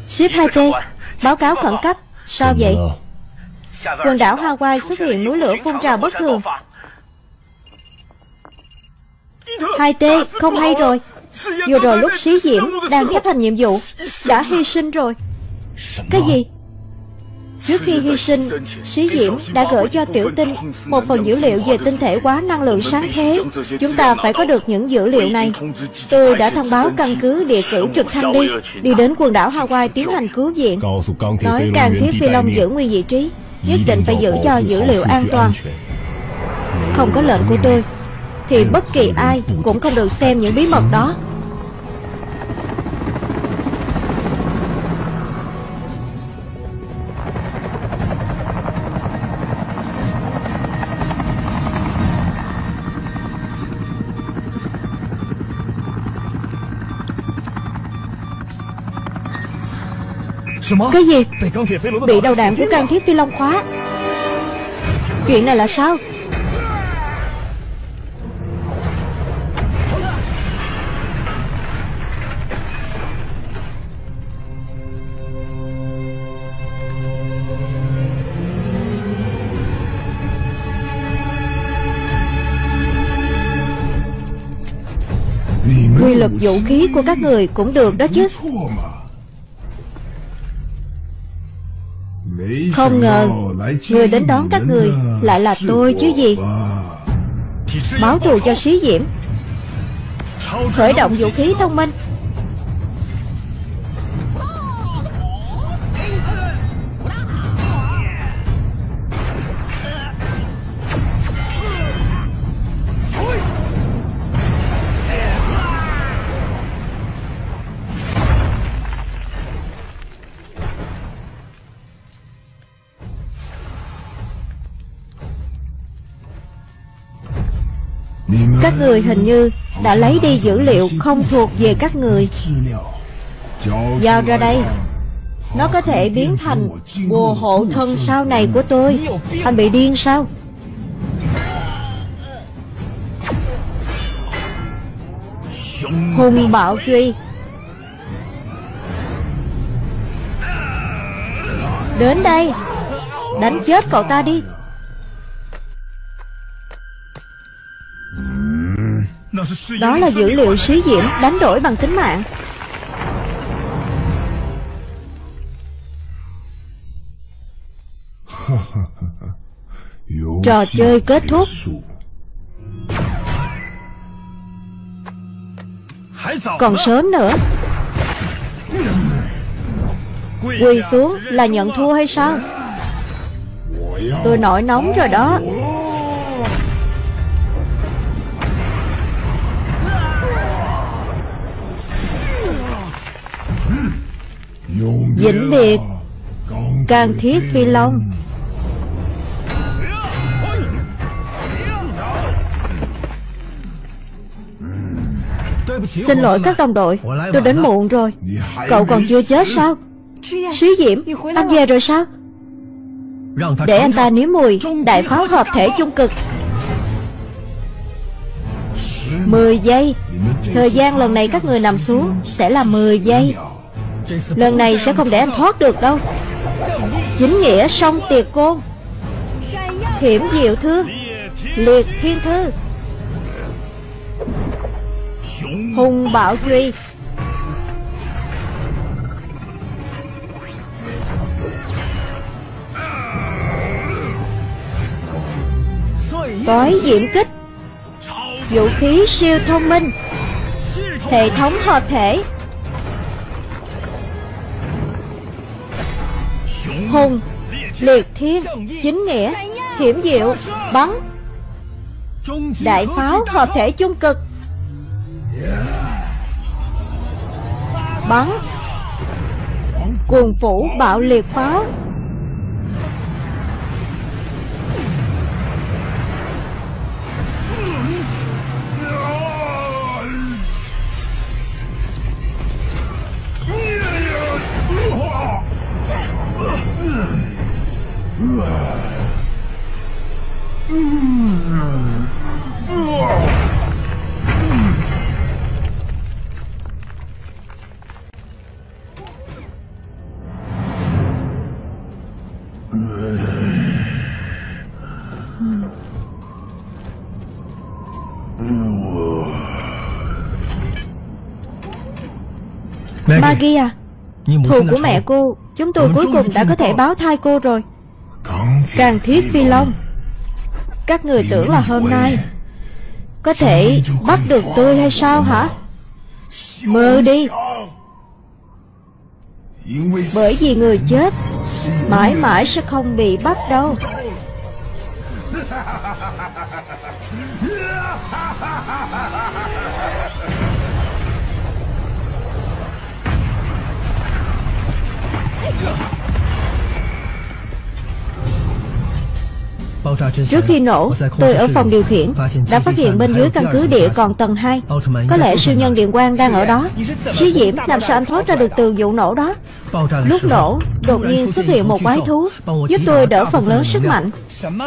Ship 2T, báo cáo khẩn cấp. Sao vậy? Quần đảo Hawaii xuất hiện núi lửa phun trào bất thường. 2T, không hay rồi. Vừa rồi lúc Sĩ Diễm đang chấp hành nhiệm vụ đã hy sinh rồi. Cái gì? Trước khi hy sinh, Sĩ Diễm đã gửi cho Tiểu Tinh một phần dữ liệu về tinh thể quá năng lượng sáng thế. Chúng ta phải có được những dữ liệu này. Tôi đã thông báo căn cứ địa cử trực thăng đi đến quần đảo Hawaii tiến hành cứu viện. Nói Càn Thiết Phi Long giữ nguyên vị trí, nhất định phải giữ cho dữ liệu an toàn. Không có lệnh của tôi thì bất kỳ ai cũng không được xem những bí mật đó. Cái gì? Bị đầu đạn của Càn Thiết Phi Long khóa. Chuyện này là sao? Quy lực vũ khí của các người cũng được đó chứ. Không ngờ người đến đón các người lại là tôi chứ gì. Báo thù cho Sĩ Diễm. Khởi động vũ khí thông minh. Các người hình như đã lấy đi dữ liệu không thuộc về các người. Giao ra đây. Nó có thể biến thành bùa hộ thân sau này của tôi. Anh bị điên sao? Hùng Bảo Duy đến đây. Đánh chết cậu ta đi. Đó là dữ liệu Sĩ Diễm đánh đổi bằng tính mạng. Trò chơi kết thúc. Còn sớm nữa. Quỳ xuống là nhận thua hay sao? Tôi nổi nóng rồi đó. Vĩnh biệt Càn Thiết Phi Long. Xin lỗi các đồng đội, tôi đến muộn rồi. Cậu còn chưa chết sao? Sĩ Diễm, anh về rồi sao? Để anh ta nếm mùi đại pháo hợp thể chung cực. 10 giây. Thời gian lần này các người nằm xuống sẽ là 10 giây. Lần này sẽ không để anh thoát được đâu. Chính nghĩa song tiệt côn. Hiểm diệu thương. Liệt thiên thư. Hùng Bảo Duy. Tối diễm kích. Vũ khí siêu thông minh. Hệ thống hợp thể. Hùng, liệt thiên, chính nghĩa, hiểm diệu, bắn. Đại pháo hợp thể chung cực. Bắn. Cuồng phủ bạo liệt pháo. Maggie à, thù của mẹ cô, chúng tôi cuối cùng đã có thể báo thai cô rồi. Càn Thiết Phi Long, các người tưởng là hôm nay có thể bắt được tôi hay sao hả? Mơ đi. Bởi vì người chết mãi mãi sẽ không bị bắt đâu. Trước khi nổ, tôi ở phòng điều khiển đã phát hiện bên dưới căn cứ địa còn tầng 2. Có lẽ siêu nhân Điện Quang đang ở đó. Sĩ Diễm, làm sao anh thoát ra được từ vụ nổ đó? Lúc nổ, đột nhiên xuất hiện một quái thú, giúp tôi đỡ phần lớn sức mạnh.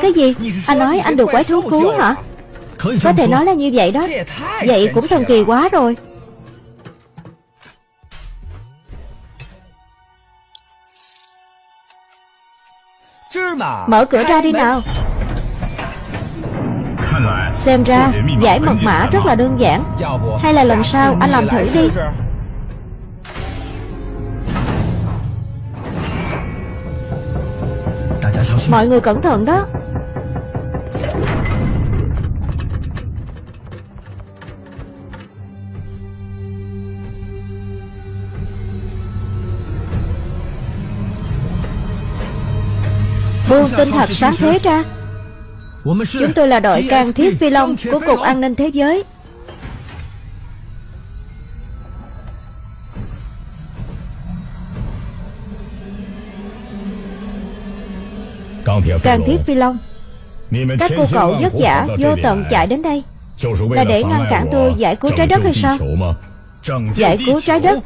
Cái gì? Anh nói anh được quái thú cứu hả? Có thể nói là như vậy đó. Vậy cũng thần kỳ quá rồi. Mở cửa ra đi nào. Xem ra giải mật mã rất là đơn giản. Hay là lần sau anh làm thử đi. Mọi người cẩn thận đó. Buông tinh thạch sáng thế ra. Chúng tôi là đội Càn Thiết Phi Long của Cục An ninh Thế giới. Càn Thiết Phi Long, các cô cậu vất vả vô tận chạy đến đây là để ngăn cản tôi giải cứu trái đất hay sao? Giải cứu trái đất?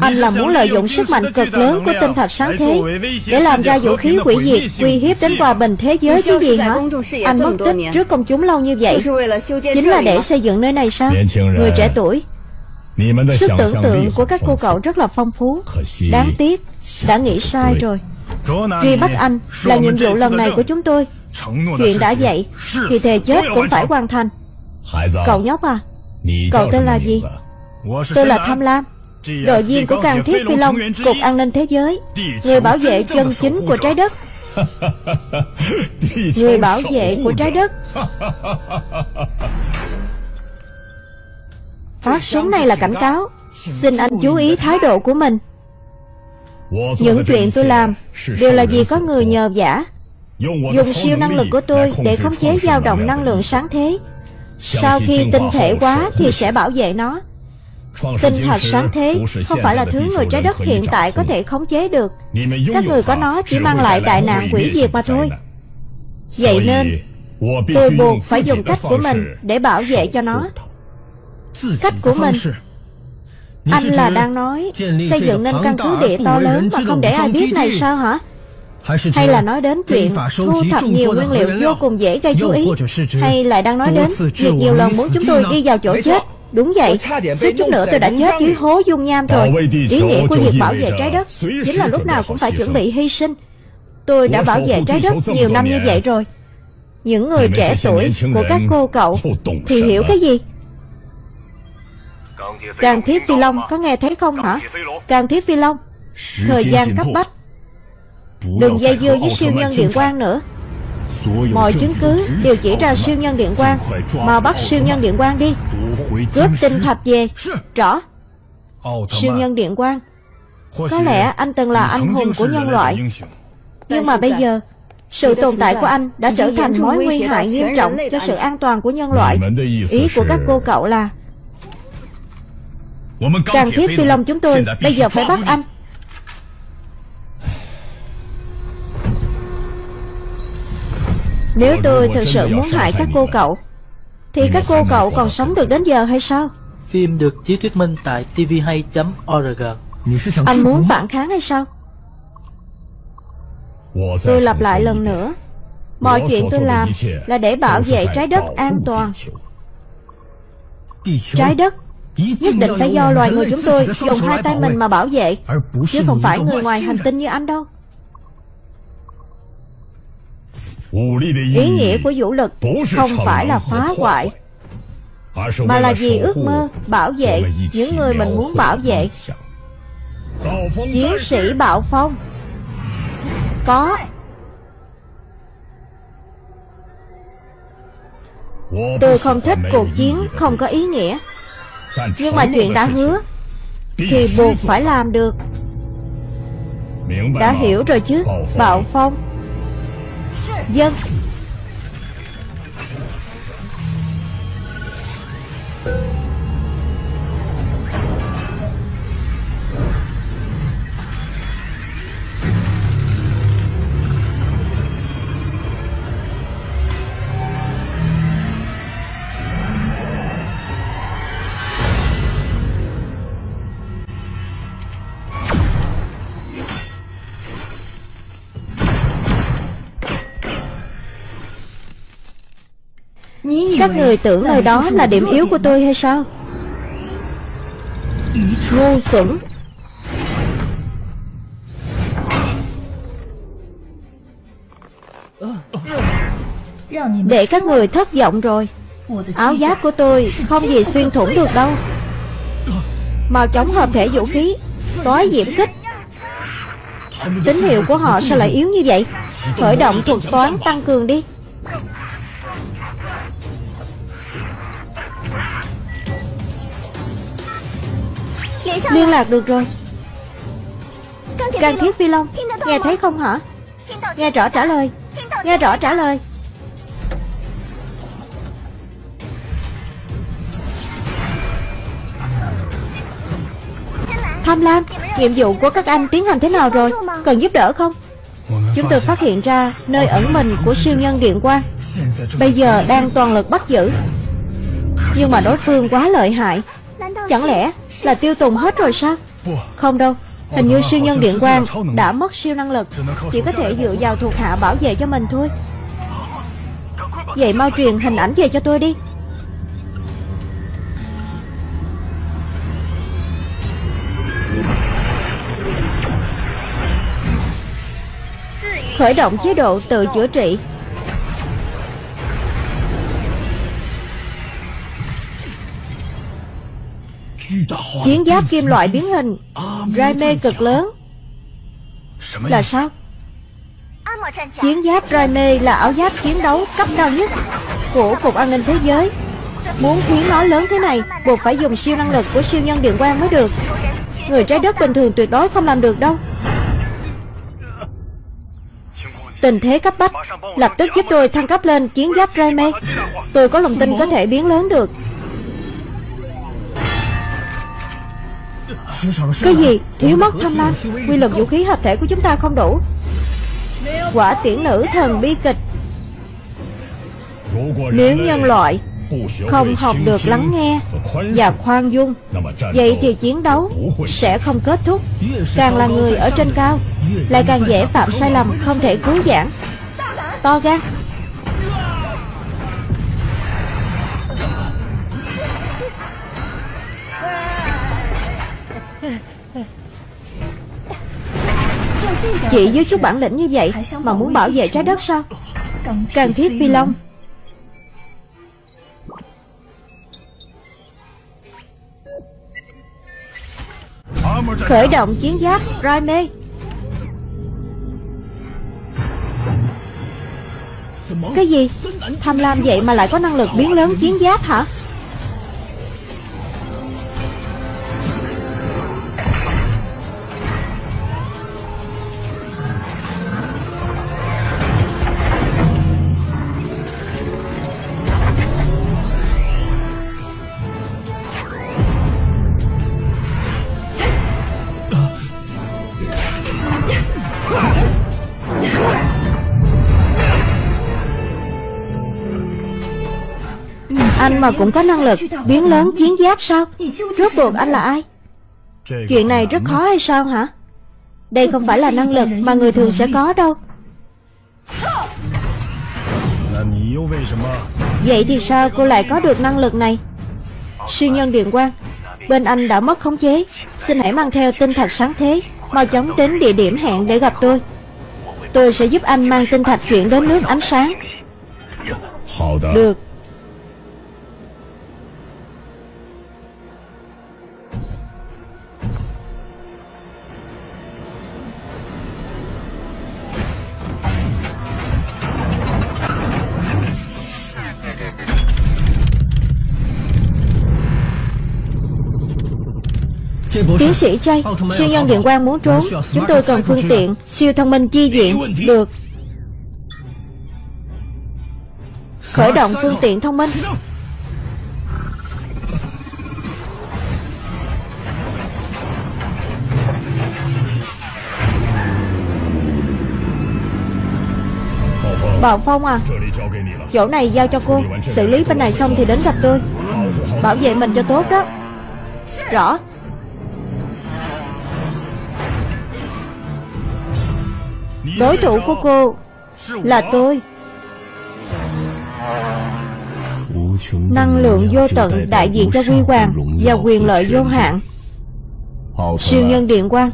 Anh là muốn lợi dụng sức mạnh cực lớn của tinh thạch sáng thế để làm ra vũ khí hủy diệt, uy hiếp đến hòa bình thế giới chứ gì hả? Anh mất tích trước công chúng lâu như vậy chính là để xây dựng nơi này sao? Người trẻ tuổi, sức tưởng tượng của các cô cậu rất là phong phú. Đáng tiếc, đã nghĩ sai rồi. Truy bắt anh là nhiệm vụ lần này của chúng tôi. Chuyện đã vậy thì thề chết cũng phải hoàn thành. Cậu nhóc à, cậu tên là gì? Tôi là Tham Lam, đội viên của Càn Thiết Phi Long, Cục An ninh Thế giới, người bảo vệ chân chính của trái đất. Người bảo vệ của trái đất. Phát súng này là cảnh cáo. Xin anh chú ý thái độ của mình. Những chuyện tôi làm đều là vì có người nhờ vả. Dùng siêu năng lực của tôi để khống chế dao động năng lượng sáng thế. Sau khi tinh thể quá thì sẽ bảo vệ nó. Tinh thạch sáng thế không phải là thứ người trái đất hiện tại có thể khống chế được. Các người có nó chỉ mang lại đại nạn quỷ diệt mà thôi. Vậy nên tôi buộc phải dùng cách của mình để bảo vệ cho nó. Cách của mình? Anh là đang nói xây dựng nên căn cứ địa to lớn mà không để ai biết này sao hả? Hay là nói đến chuyện thu thập nhiều nguyên liệu vô cùng dễ gây chú ý? Hay lại đang nói đến việc nhiều lần muốn chúng tôi đi vào chỗ chết? Đúng vậy, suýt chút nữa tôi đã chết dưới hố dung nham rồi. Ý nghĩa của việc bảo vệ trái đất chính là lúc nào cũng phải chuẩn bị hy sinh. Tôi đã bảo vệ trái đất nhiều năm như vậy rồi. Những người trẻ tuổi của các cô cậu thì hiểu cái gì? Càn Thiết Phi Long có nghe thấy không hả? Càn Thiết Phi Long, thời gian cấp bách. Đừng dây dưa với siêu nhân Điện Quang nữa. Mọi chứng cứ đều chỉ ra siêu nhân Điện Quang. Mà bắt siêu nhân Điện Quang đi. Cướp tinh thạch về. Rõ. Siêu nhân Điện Quang, có lẽ anh từng là anh hùng của nhân loại, nhưng mà bây giờ sự tồn tại của anh đã trở thành mối nguy hại nghiêm trọng cho sự an toàn của nhân loại. Ý của các cô cậu là Càn Thiết Phi Long chúng tôi bây giờ phải bắt anh. Nếu tôi thực sự muốn hại các cô cậu thì các cô cậu còn sống được đến giờ hay sao? Phim được chiếu thuyết minh tại tv2.org. Anh muốn phản kháng hay sao? Tôi lặp lại lần nữa, mọi chuyện tôi làm là để bảo vệ trái đất an toàn. Trái đất nhất định phải do loài người chúng tôi dùng hai tay mình mà bảo vệ, chứ không phải người ngoài hành tinh như anh đâu. Ý nghĩa của vũ lực không phải là phá hoại, mà là vì ước mơ bảo vệ những người mình muốn bảo vệ. Chiến sĩ Bạo Phong. Có. Tôi không thích cuộc chiến không có ý nghĩa, nhưng mà chuyện đã hứa thì buộc phải làm được. Đã hiểu rồi chứ, Bạo Phong? Dân. Các người tưởng nơi đó là điểm yếu của tôi hay sao? Ngu xuẩn! Để các người thất vọng rồi. Áo giáp của tôi không gì xuyên thủng được đâu. Màu chống hợp thể vũ khí, tối diễm kích. Tín hiệu của họ sao lại yếu như vậy? Khởi động thuật toán tăng cường đi. Liên lạc được rồi. Càn Thiết Phi Long, nghe thấy không hả? Nghe rõ trả lời. Nghe rõ trả lời. Tham Lam, nhiệm vụ của các anh tiến hành thế nào rồi? Cần giúp đỡ không? Chúng tôi phát hiện ra nơi ẩn mình của siêu nhân Điện Quang. Bây giờ đang toàn lực bắt giữ. Nhưng mà đối phương quá lợi hại. Chẳng lẽ là tiêu tùng hết rồi sao? Không đâu. Hình như siêu nhân Điện Quang đã mất siêu năng lực. Chỉ có thể dựa vào thuộc hạ bảo vệ cho mình thôi. Vậy mau truyền hình ảnh về cho tôi đi. Khởi động chế độ tự chữa trị. Chiến giáp kim loại biến hình Raime cực lớn. Là sao? Chiến giáp Raime là áo giáp chiến đấu cấp cao nhất của Cục An ninh Thế giới. Muốn khiến nó lớn thế này, buộc phải dùng siêu năng lực của siêu nhân Điện Quang mới được. Người trái đất bình thường tuyệt đối không làm được đâu. Tình thế cấp bách, lập tức giúp tôi thăng cấp lên chiến giáp Raime. Tôi có lòng tin có thể biến lớn được. Cái gì? Thiếu mất Tham Lam. Quy lực vũ khí hợp thể của chúng ta không đủ. Quả tiễn nữ thần bi kịch. Nếu nhân loại không học được lắng nghe và khoan dung, vậy thì chiến đấu sẽ không kết thúc. Càng là người ở trên cao, lại càng dễ phạm sai lầm không thể cứu vãn. To gan! Chỉ với chút bản lĩnh như vậy mà muốn bảo vệ trái đất sao? Càn Thiết Phi Long, khởi động chiến giáp Raime. Cái gì? Tham Lam vậy mà lại có năng lực biến lớn chiến giáp hả? Anh mà cũng có năng lực biến lớn chiến giáp sao? Rốt cuộc anh là ai? Chuyện này rất khó hay sao hả? Đây không phải là năng lực mà người thường sẽ có đâu. Vậy thì sao cô lại có được năng lực này? Siêu nhân Điện Quang, bên anh đã mất khống chế. Xin hãy mang theo tinh thạch sáng thế, mau chóng đến địa điểm hẹn để gặp tôi. Tôi sẽ giúp anh mang tinh thạch chuyển đến nước ánh sáng. Được. Tiến sĩ Chay, siêu nhân Điện Quang muốn trốn. Chúng tôi cần phương tiện siêu thông minh chi viện. Được. Khởi động phương tiện thông minh. Bạo Phong à, chỗ này giao cho cô. Xử lý bên này xong thì đến gặp tôi. Bảo vệ mình cho tốt đó. Rõ. Đối thủ của cô là tôi. Năng lượng vô tận đại diện cho huy hoàng và quyền lợi vô hạn. Siêu nhân Điện Quang,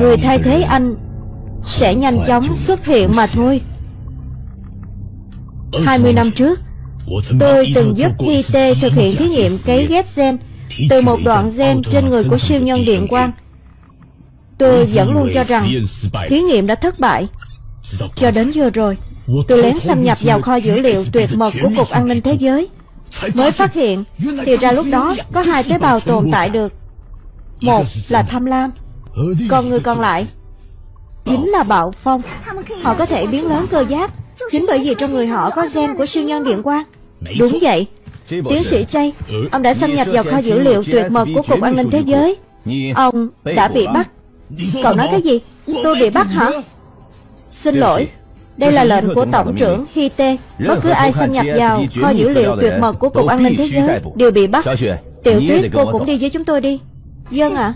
người thay thế anh sẽ nhanh chóng xuất hiện mà thôi. 20 năm trước, tôi từng giúp Hai T thực hiện thí nghiệm cấy ghép gen từ một đoạn gen trên người của siêu nhân Điện Quang. Tôi vẫn luôn cho rằng thí nghiệm đã thất bại. Cho đến vừa rồi, tôi lén xâm nhập vào kho dữ liệu tuyệt mật của Cục An ninh Thế giới, mới phát hiện thì ra lúc đó có hai tế bào tồn tại được. Một là tham lam, còn người còn lại chính là bạo phong. Họ có thể biến lớn cơ giáp chính bởi vì trong người họ có gen của siêu nhân Điện Quang. Đúng vậy, tiến sĩ Chay, ông đã xâm nhập vào kho dữ liệu tuyệt mật của Cục An ninh Thế giới. Ông đã bị bắt. Cậu nói cái gì? Tôi bị bắt hả? Xin lỗi, đây là lệnh của Tổng trưởng Hi Tê. Bất cứ ai xâm nhập vào kho dữ liệu tuyệt mật của Cục An ninh Thế giới đều bị bắt. Tiểu Tuyết, cô cũng đi với chúng tôi đi. Vâng ạ.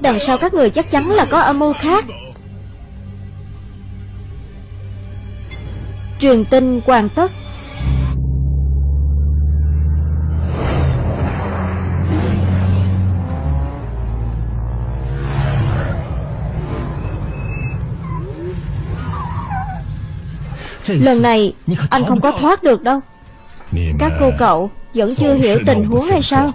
Đằng sau các người chắc chắn là có âm mưu khác. Truyền tin hoàn tất. Lần này anh không có thoát được đâu. Các cô cậu vẫn chưa hiểu tình huống hay sao?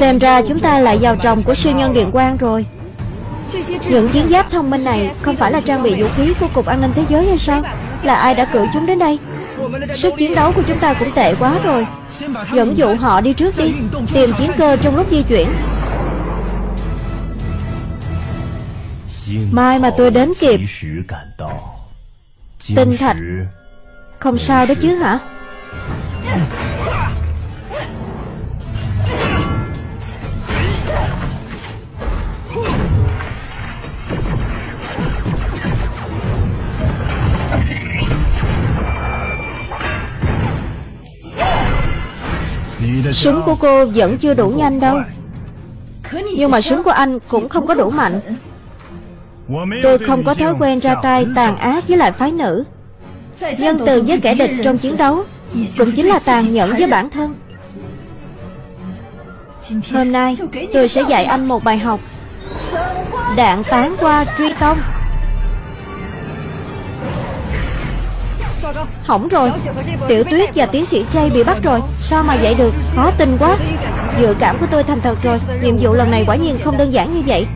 Xem ra chúng ta lại vào tròng của siêu nhân Điện Quang rồi. Những chiến giáp thông minh này không phải là trang bị vũ khí của Cục An ninh Thế giới hay sao? Là ai đã cử chúng đến đây? Sức chiến đấu của chúng ta cũng tệ quá rồi. Dẫn dụ họ đi trước đi. Tìm chiến cơ trong lúc di chuyển. Mai mà tôi đến kịp. Tinh thạch không sao đó chứ hả? Súng của cô vẫn chưa đủ nhanh đâu. Nhưng mà súng của anh cũng không có đủ mạnh. Tôi không có thói quen ra tay tàn ác với lại phái nữ. Nhân từ với kẻ địch trong chiến đấu cũng chính là tàn nhẫn với bản thân. Hôm nay tôi sẽ dạy anh một bài học. Đạn tán qua truy tông. Hỏng rồi, Tiểu Tuyết và tiến sĩ Chay bị bắt rồi. Sao mà vậy được, khó tin quá. Dự cảm của tôi thành thật rồi. Nhiệm vụ lần này quả nhiên không đơn giản như vậy.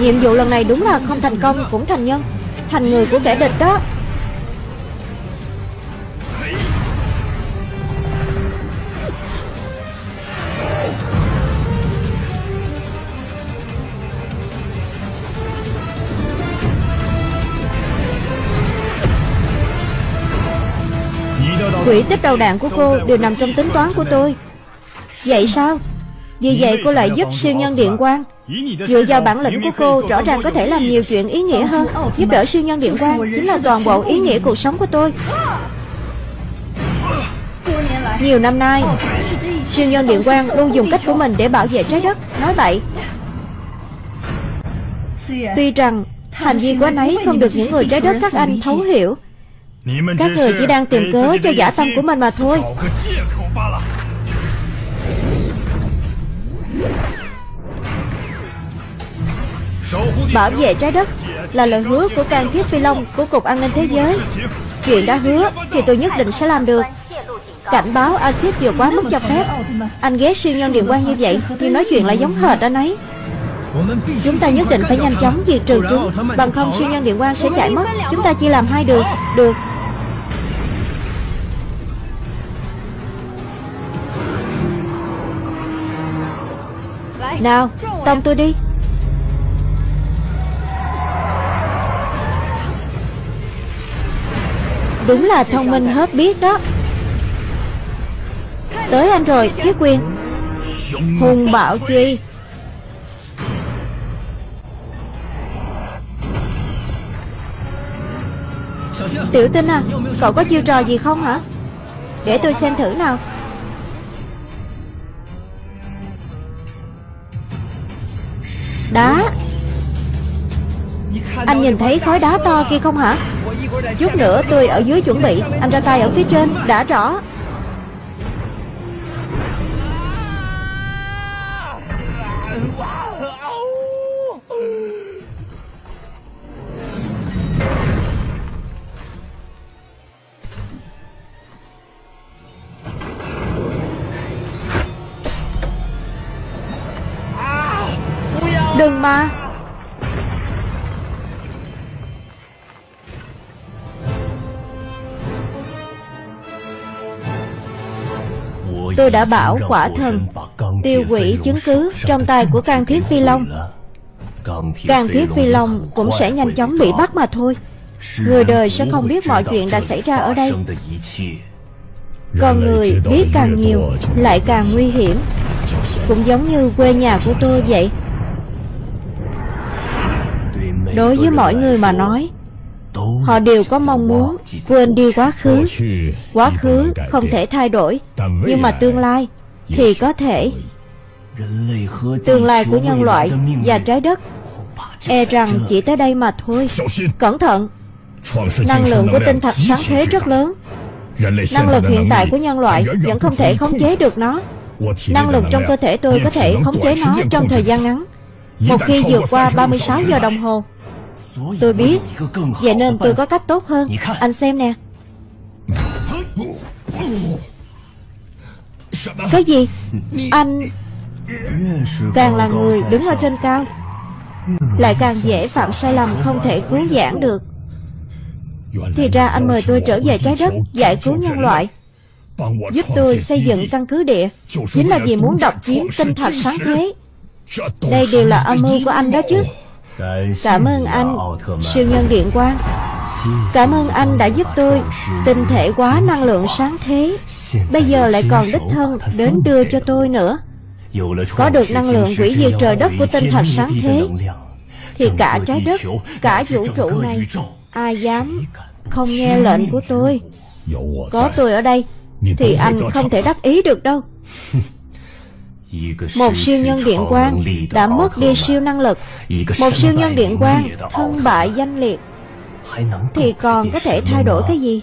Nhiệm vụ lần này đúng là không thành công cũng thành nhân, thành người của kẻ địch đó. Quỹ tích đầu đạn của cô đều nằm trong tính toán của tôi. Vậy sao? Vì vậy cô lại giúp siêu nhân Điện Quang. Dựa vào bản lĩnh của cô, rõ ràng có thể làm nhiều chuyện ý nghĩa hơn. Giúp đỡ siêu nhân Điện Quang chính là toàn bộ ý nghĩa cuộc sống của tôi. Nhiều năm nay, siêu nhân Điện Quang luôn dùng cách của mình để bảo vệ trái đất. Nói vậy, tuy rằng hành vi của anh ấy không được những người trái đất các anh thấu hiểu. Các người chỉ đang tìm cớ cho giả tâm của mình mà thôi. Bảo vệ trái đất là lời hứa của Càn Thiết Phi Long của Cục An ninh Thế giới. Chuyện đã hứa thì tôi nhất định sẽ làm được. Cảnh báo axit vừa quá mức cho phép. Anh ghét siêu nhân Điện Quang như vậy, nhưng nói chuyện lại giống hệt anh ấy. Chúng ta nhất định phải nhanh chóng diệt trừ chúng, bằng không siêu nhân Điện Quang sẽ chạy mất. Chúng ta chia làm hai đường. Được. Nào, tông tôi đi. Đúng là thông minh hết biết đó. Tới anh rồi, Thiết Quyền. Hùng Bảo Duy. Tiểu Tinh à, cậu có chiêu trò gì không hả? Để tôi xem thử nào. Đá. Anh nhìn thấy khói đá to kia không hả? Chút nữa tôi ở dưới chuẩn bị. Anh ra tay ở phía trên. Đã rõ. Đừng mà. Tôi đã bảo quả thần tiêu hủy chứng cứ trong tay của Càn Thiết Phi Long. Càn Thiết Phi Long cũng sẽ nhanh chóng bị bắt mà thôi. Người đời sẽ không biết mọi chuyện đã xảy ra ở đây. Còn người biết càng nhiều lại càng nguy hiểm. Cũng giống như quê nhà của tôi vậy. Đối với mọi người mà nói, họ đều có mong muốn quên đi quá khứ. Quá khứ không thể thay đổi, nhưng mà tương lai thì có thể. Tương lai của nhân loại và trái đất e rằng chỉ tới đây mà thôi. Cẩn thận. Năng lượng của tinh thạch sáng thế rất lớn. Năng lực hiện tại của nhân loại vẫn không thể khống chế được nó. Năng lực trong cơ thể tôi có thể khống chế nó trong thời gian ngắn. Một khi vượt qua 36 giờ đồng hồ. Tôi biết. Vậy nên tôi có cách tốt hơn. Anh xem nè. Cái gì? Anh càng là người đứng ở trên cao, lại càng dễ phạm sai lầm không thể cứu vãn được. Thì ra anh mời tôi trở về trái đất, giải cứu nhân loại, giúp tôi xây dựng căn cứ địa, chính là vì muốn độc chiếm tinh thạch sáng thế. Đây đều là âm mưu của anh đó chứ. Cảm ơn anh, siêu nhân Điện Quang. Cảm ơn anh đã giúp tôi tinh thể hóa năng lượng sáng thế. Bây giờ lại còn đích thân đến đưa cho tôi nữa. Có được năng lượng quỷ diệt trời đất của tinh thạch sáng thế thì cả trái đất, cả vũ trụ này ai dám không nghe lệnh của tôi. Có tôi ở đây thì anh không thể đắc ý được đâu. Một siêu nhân Điện Quang đã mất đi siêu năng lực. Một siêu nhân Điện Quang thân bại danh liệt thì còn có thể thay đổi cái gì?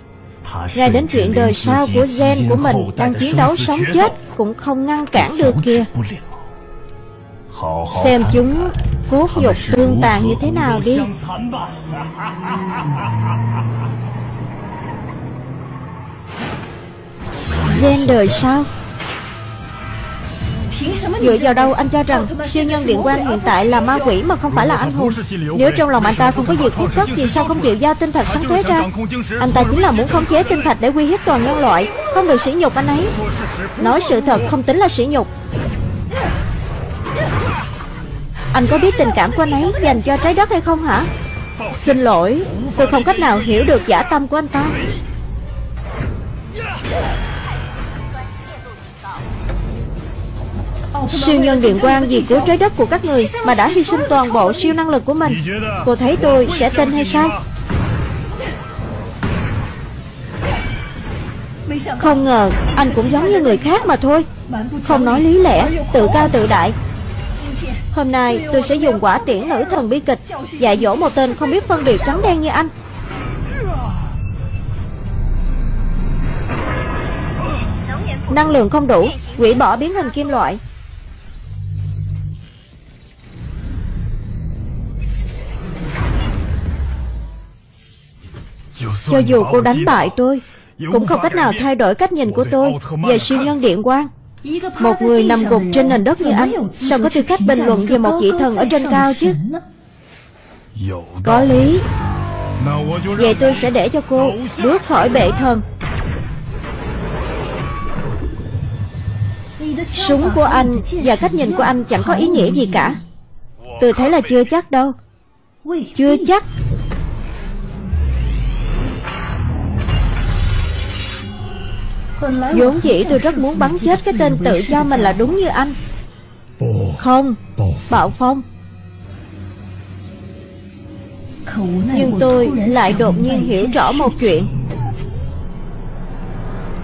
Ngay đến chuyện đời sau của gen của mình đang chiến đấu sống chết cũng không ngăn cản được kìa. Xem chúng cốt nhục tương tàn như thế nào đi. Gen đời sau. Dựa vào đâu anh cho rằng siêu nhân Điện Quang hiện tại là ma quỷ mà không phải là anh hùng? Nếu trong lòng anh ta không có việc khuất tất thì sao không chịu giao tinh thạch sáng thế ra? Anh ta chính là muốn khống chế tinh thạch để uy hiếp toàn nhân loại. Không được sỉ nhục anh ấy. Nói sự thật không tính là sỉ nhục. Anh có biết tình cảm của anh ấy dành cho trái đất hay không hả? Xin lỗi, tôi không cách nào hiểu được dã tâm của anh ta. Siêu nhân Điện Quang vì cứu trái đất của các người mà đã hy sinh toàn bộ siêu năng lực của mình. Cô thấy tôi sẽ tin hay sao? Không ngờ anh cũng giống như người khác mà thôi. Không nói lý lẽ, tự cao tự đại. Hôm nay tôi sẽ dùng quả tiễn nữ thần bi kịch dạy dỗ một tên không biết phân biệt trắng đen như anh. Năng lượng không đủ, hủy bỏ biến hình kim loại. Cho dù cô đánh bại tôi cũng không cách nào thay đổi cách nhìn của tôi về siêu nhân Điện Quang. Một người nằm gục trên nền đất như anh sao có tư cách bình luận về một vị thần ở trên cao chứ? Có lý. Vậy tôi sẽ để cho cô bước khỏi bệ thần. Súng của anh và cách nhìn của anh chẳng có ý nghĩa gì cả. Tôi thấy là chưa chắc đâu. Chưa chắc. Vốn dĩ tôi rất muốn bắn chết cái tên tự cho mình là đúng như anh. Không, Bạo Phong. Nhưng tôi lại đột nhiên hiểu rõ một chuyện.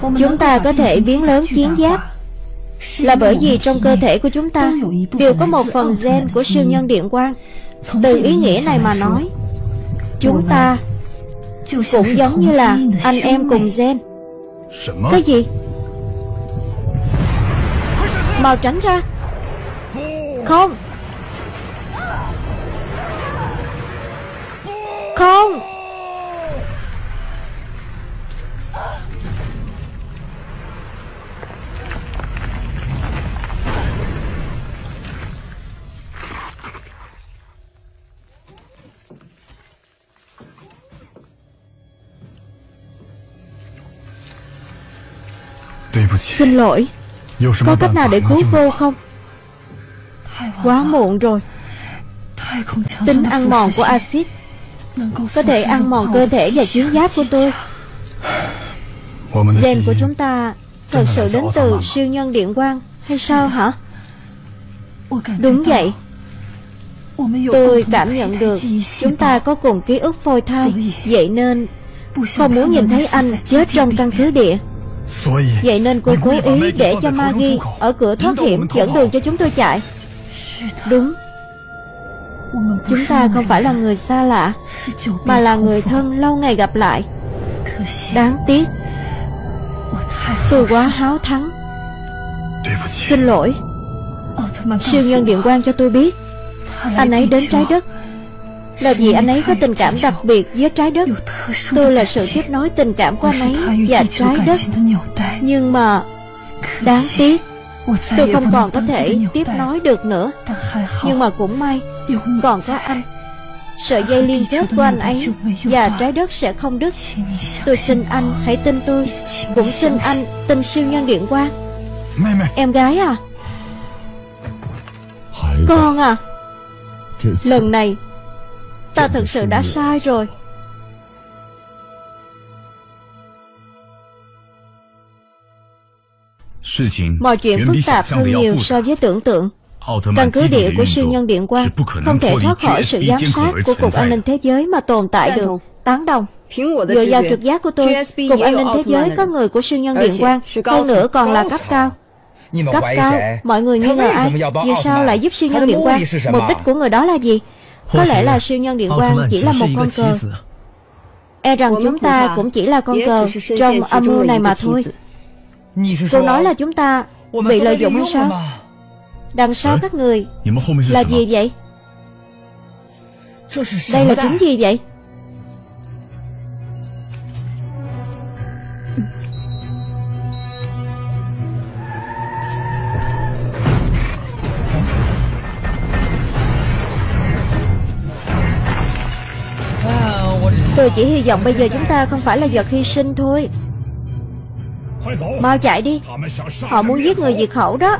Chúng ta có thể biến lớn chiến giáp. là bởi vì trong cơ thể của chúng ta đều có một phần gen của siêu nhân điện quang. Từ ý nghĩa này mà nói, chúng ta cũng giống như là anh em cùng gen. Cái gì? Mau tránh ra! Không! Không! Xin lỗi. Có cách nào để cứu cô không? Quá muộn rồi. Tính ăn mòn của axit có thể ăn mòn cơ thể và chiến giáp của tôi. Gen của chúng ta thật sự đến từ siêu nhân điện quang hay sao hả? Đúng vậy. Tôi cảm nhận được chúng ta có cùng ký ức phôi thai, vậy nên không muốn nhìn thấy anh chết trong căn cứ địa. Vậy nên cô cố ý để cho Maggie ở cửa thoát hiểm dẫn đường cho chúng tôi chạy. Đúng. Chúng ta không phải là người xa lạ, mà là người thân lâu ngày gặp lại. Đáng tiếc, tôi quá háo thắng. Xin lỗi. Siêu nhân điện quang cho tôi biết anh ấy đến trái đất là vì anh ấy có tình cảm đặc biệt với trái đất. Tôi là sự kết nối tình cảm của anh ấy và trái đất. Nhưng mà đáng tiếc, tôi không còn có thể tiếp nối được nữa. Nhưng mà cũng may còn có anh. Sợi dây liên kết của anh ấy và trái đất sẽ không đứt. Tôi xin anh hãy tin tôi, cũng xin anh tin siêu nhân điện quang. Em gái à? Con à? Lần này ta thực sự đã sai rồi. Mọi chuyện phức tạp hơn nhiều so với tưởng tượng. Căn cứ địa của siêu nhân điện quang không thể thoát khỏi sự giám sát của Cục An ninh Thế giới mà tồn tại được. Tán đồng. Dựa vào trực giác của tôi, Cục An ninh Thế giới có người của siêu nhân điện quang, hơn nữa còn là cấp cao. Cấp cao, mọi người nghi ngờ ai? Vì sao lại giúp siêu nhân điện quang? Mục đích của người đó là gì? Có lẽ là siêu nhân điện quang chỉ là một con cờ. E rằng chúng ta cũng chỉ là con cờ trong âm mưu này mà thôi. Cô nói là chúng ta bị lợi dụng hay sao? Đằng sau các người là gì vậy? Đây là trứng gì vậy? Tôi chỉ hy vọng bây giờ chúng ta không phải là vật hy sinh thôi. Mau chạy đi, họ muốn giết người diệt khẩu đó.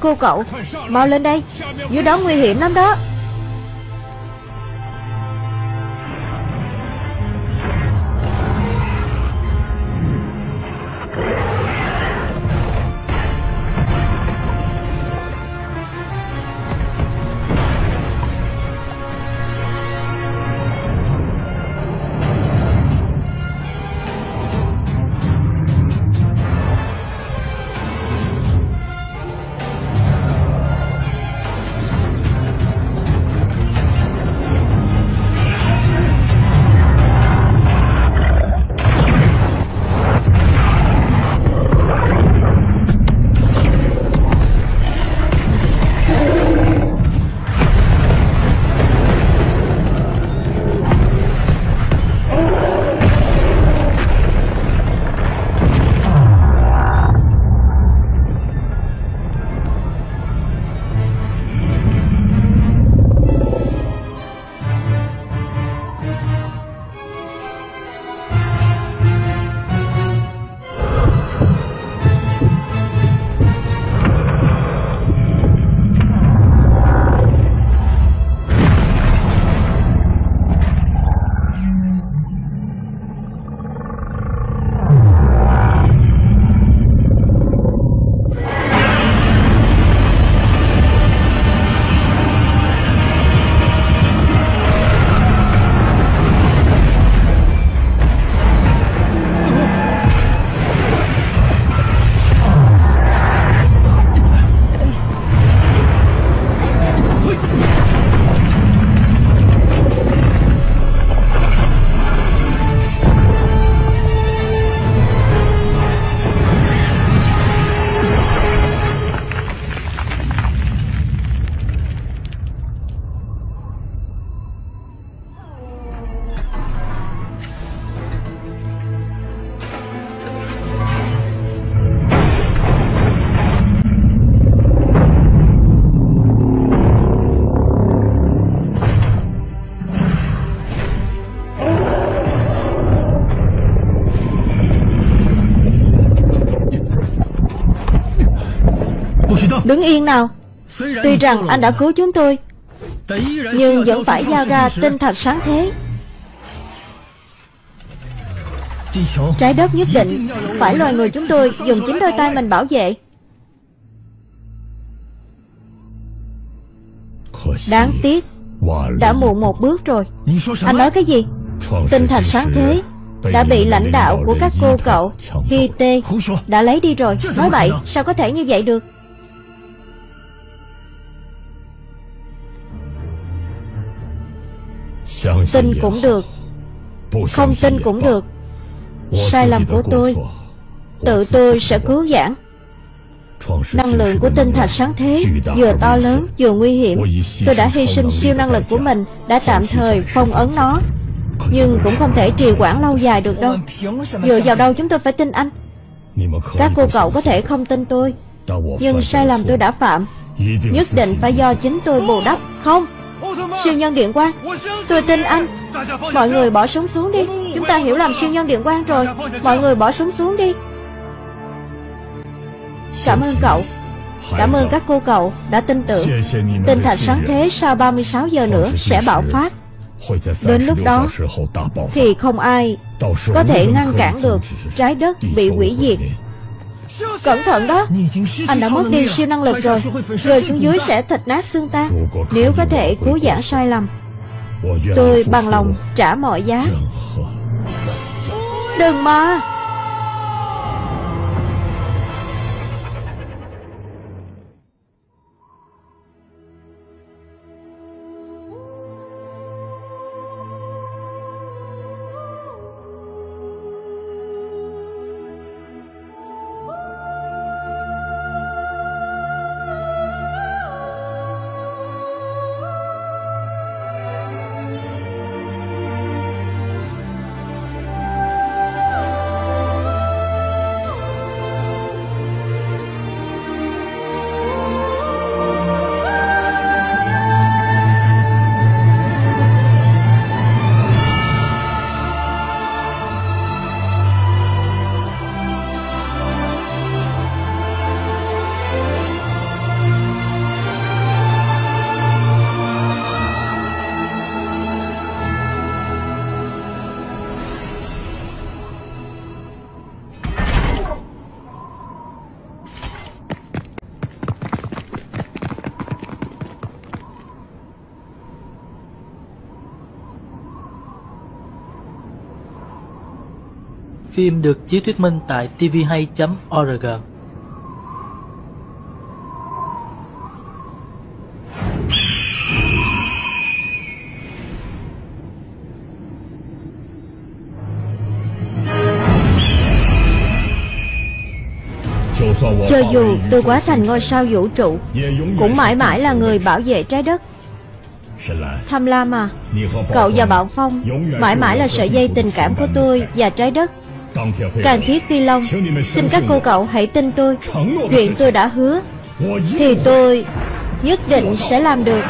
Cô cậu, mau lên đây, dưới đó nguy hiểm lắm đó. Đứng yên nào. Tuy rằng anh đã cứu chúng tôi, nhưng vẫn phải giao ra tinh thạch sáng thế. Trái đất nhất định phải loài người chúng tôi dùng chính đôi tay mình bảo vệ. Đáng tiếc, đã muộn một bước rồi. Anh nói cái gì? Tinh thạch sáng thế đã bị lãnh đạo của các cô cậu Hai T đã lấy đi rồi. Nói bậy, sao có thể như vậy được? Tin cũng được, không tin cũng được. Sai lầm của tôi, tự tôi sẽ cứu vãn. Năng lượng của tinh thạch sáng thế vừa to lớn vừa nguy hiểm. Tôi đã hy sinh siêu năng lực của mình, đã tạm thời phong ấn nó, nhưng cũng không thể trì hoãn lâu dài được đâu. Dựa vào đâu chúng tôi phải tin anh? Các cô cậu có thể không tin tôi, nhưng sai lầm tôi đã phạm nhất định phải do chính tôi bù đắp. Không, siêu nhân Điện Quang, tôi tin anh. Mọi người bỏ súng xuống đi. Chúng ta hiểu lầm siêu nhân Điện Quang rồi. Mọi người bỏ súng xuống đi. Cảm ơn cậu. Cảm ơn các cô cậu đã tin tưởng. Tinh thạch sáng thế sau 36 giờ nữa sẽ bạo phát. Đến lúc đó thì không ai có thể ngăn cản được trái đất bị hủy diệt. Cẩn thận đó. Anh đã mất đi siêu năng lực rồi. Rơi xuống dưới sẽ thịt nát xương tan. Nếu có thể cứu vãn sai lầm, tôi bằng lòng trả mọi giá. Đừng mà. Phim được chiếu thuyết minh tại tvhay.org. Cho dù tôi quá thành ngôi sao vũ trụ, cũng mãi mãi là người bảo vệ trái đất. Tham Lam à, cậu và Bạo Phong mãi mãi là sợi dây tình cảm của tôi và trái đất. Càn Thiết Phi Long, xin các cô cậu hãy tin tôi. Chuyện tôi đã hứa thì tôi nhất định sẽ làm được.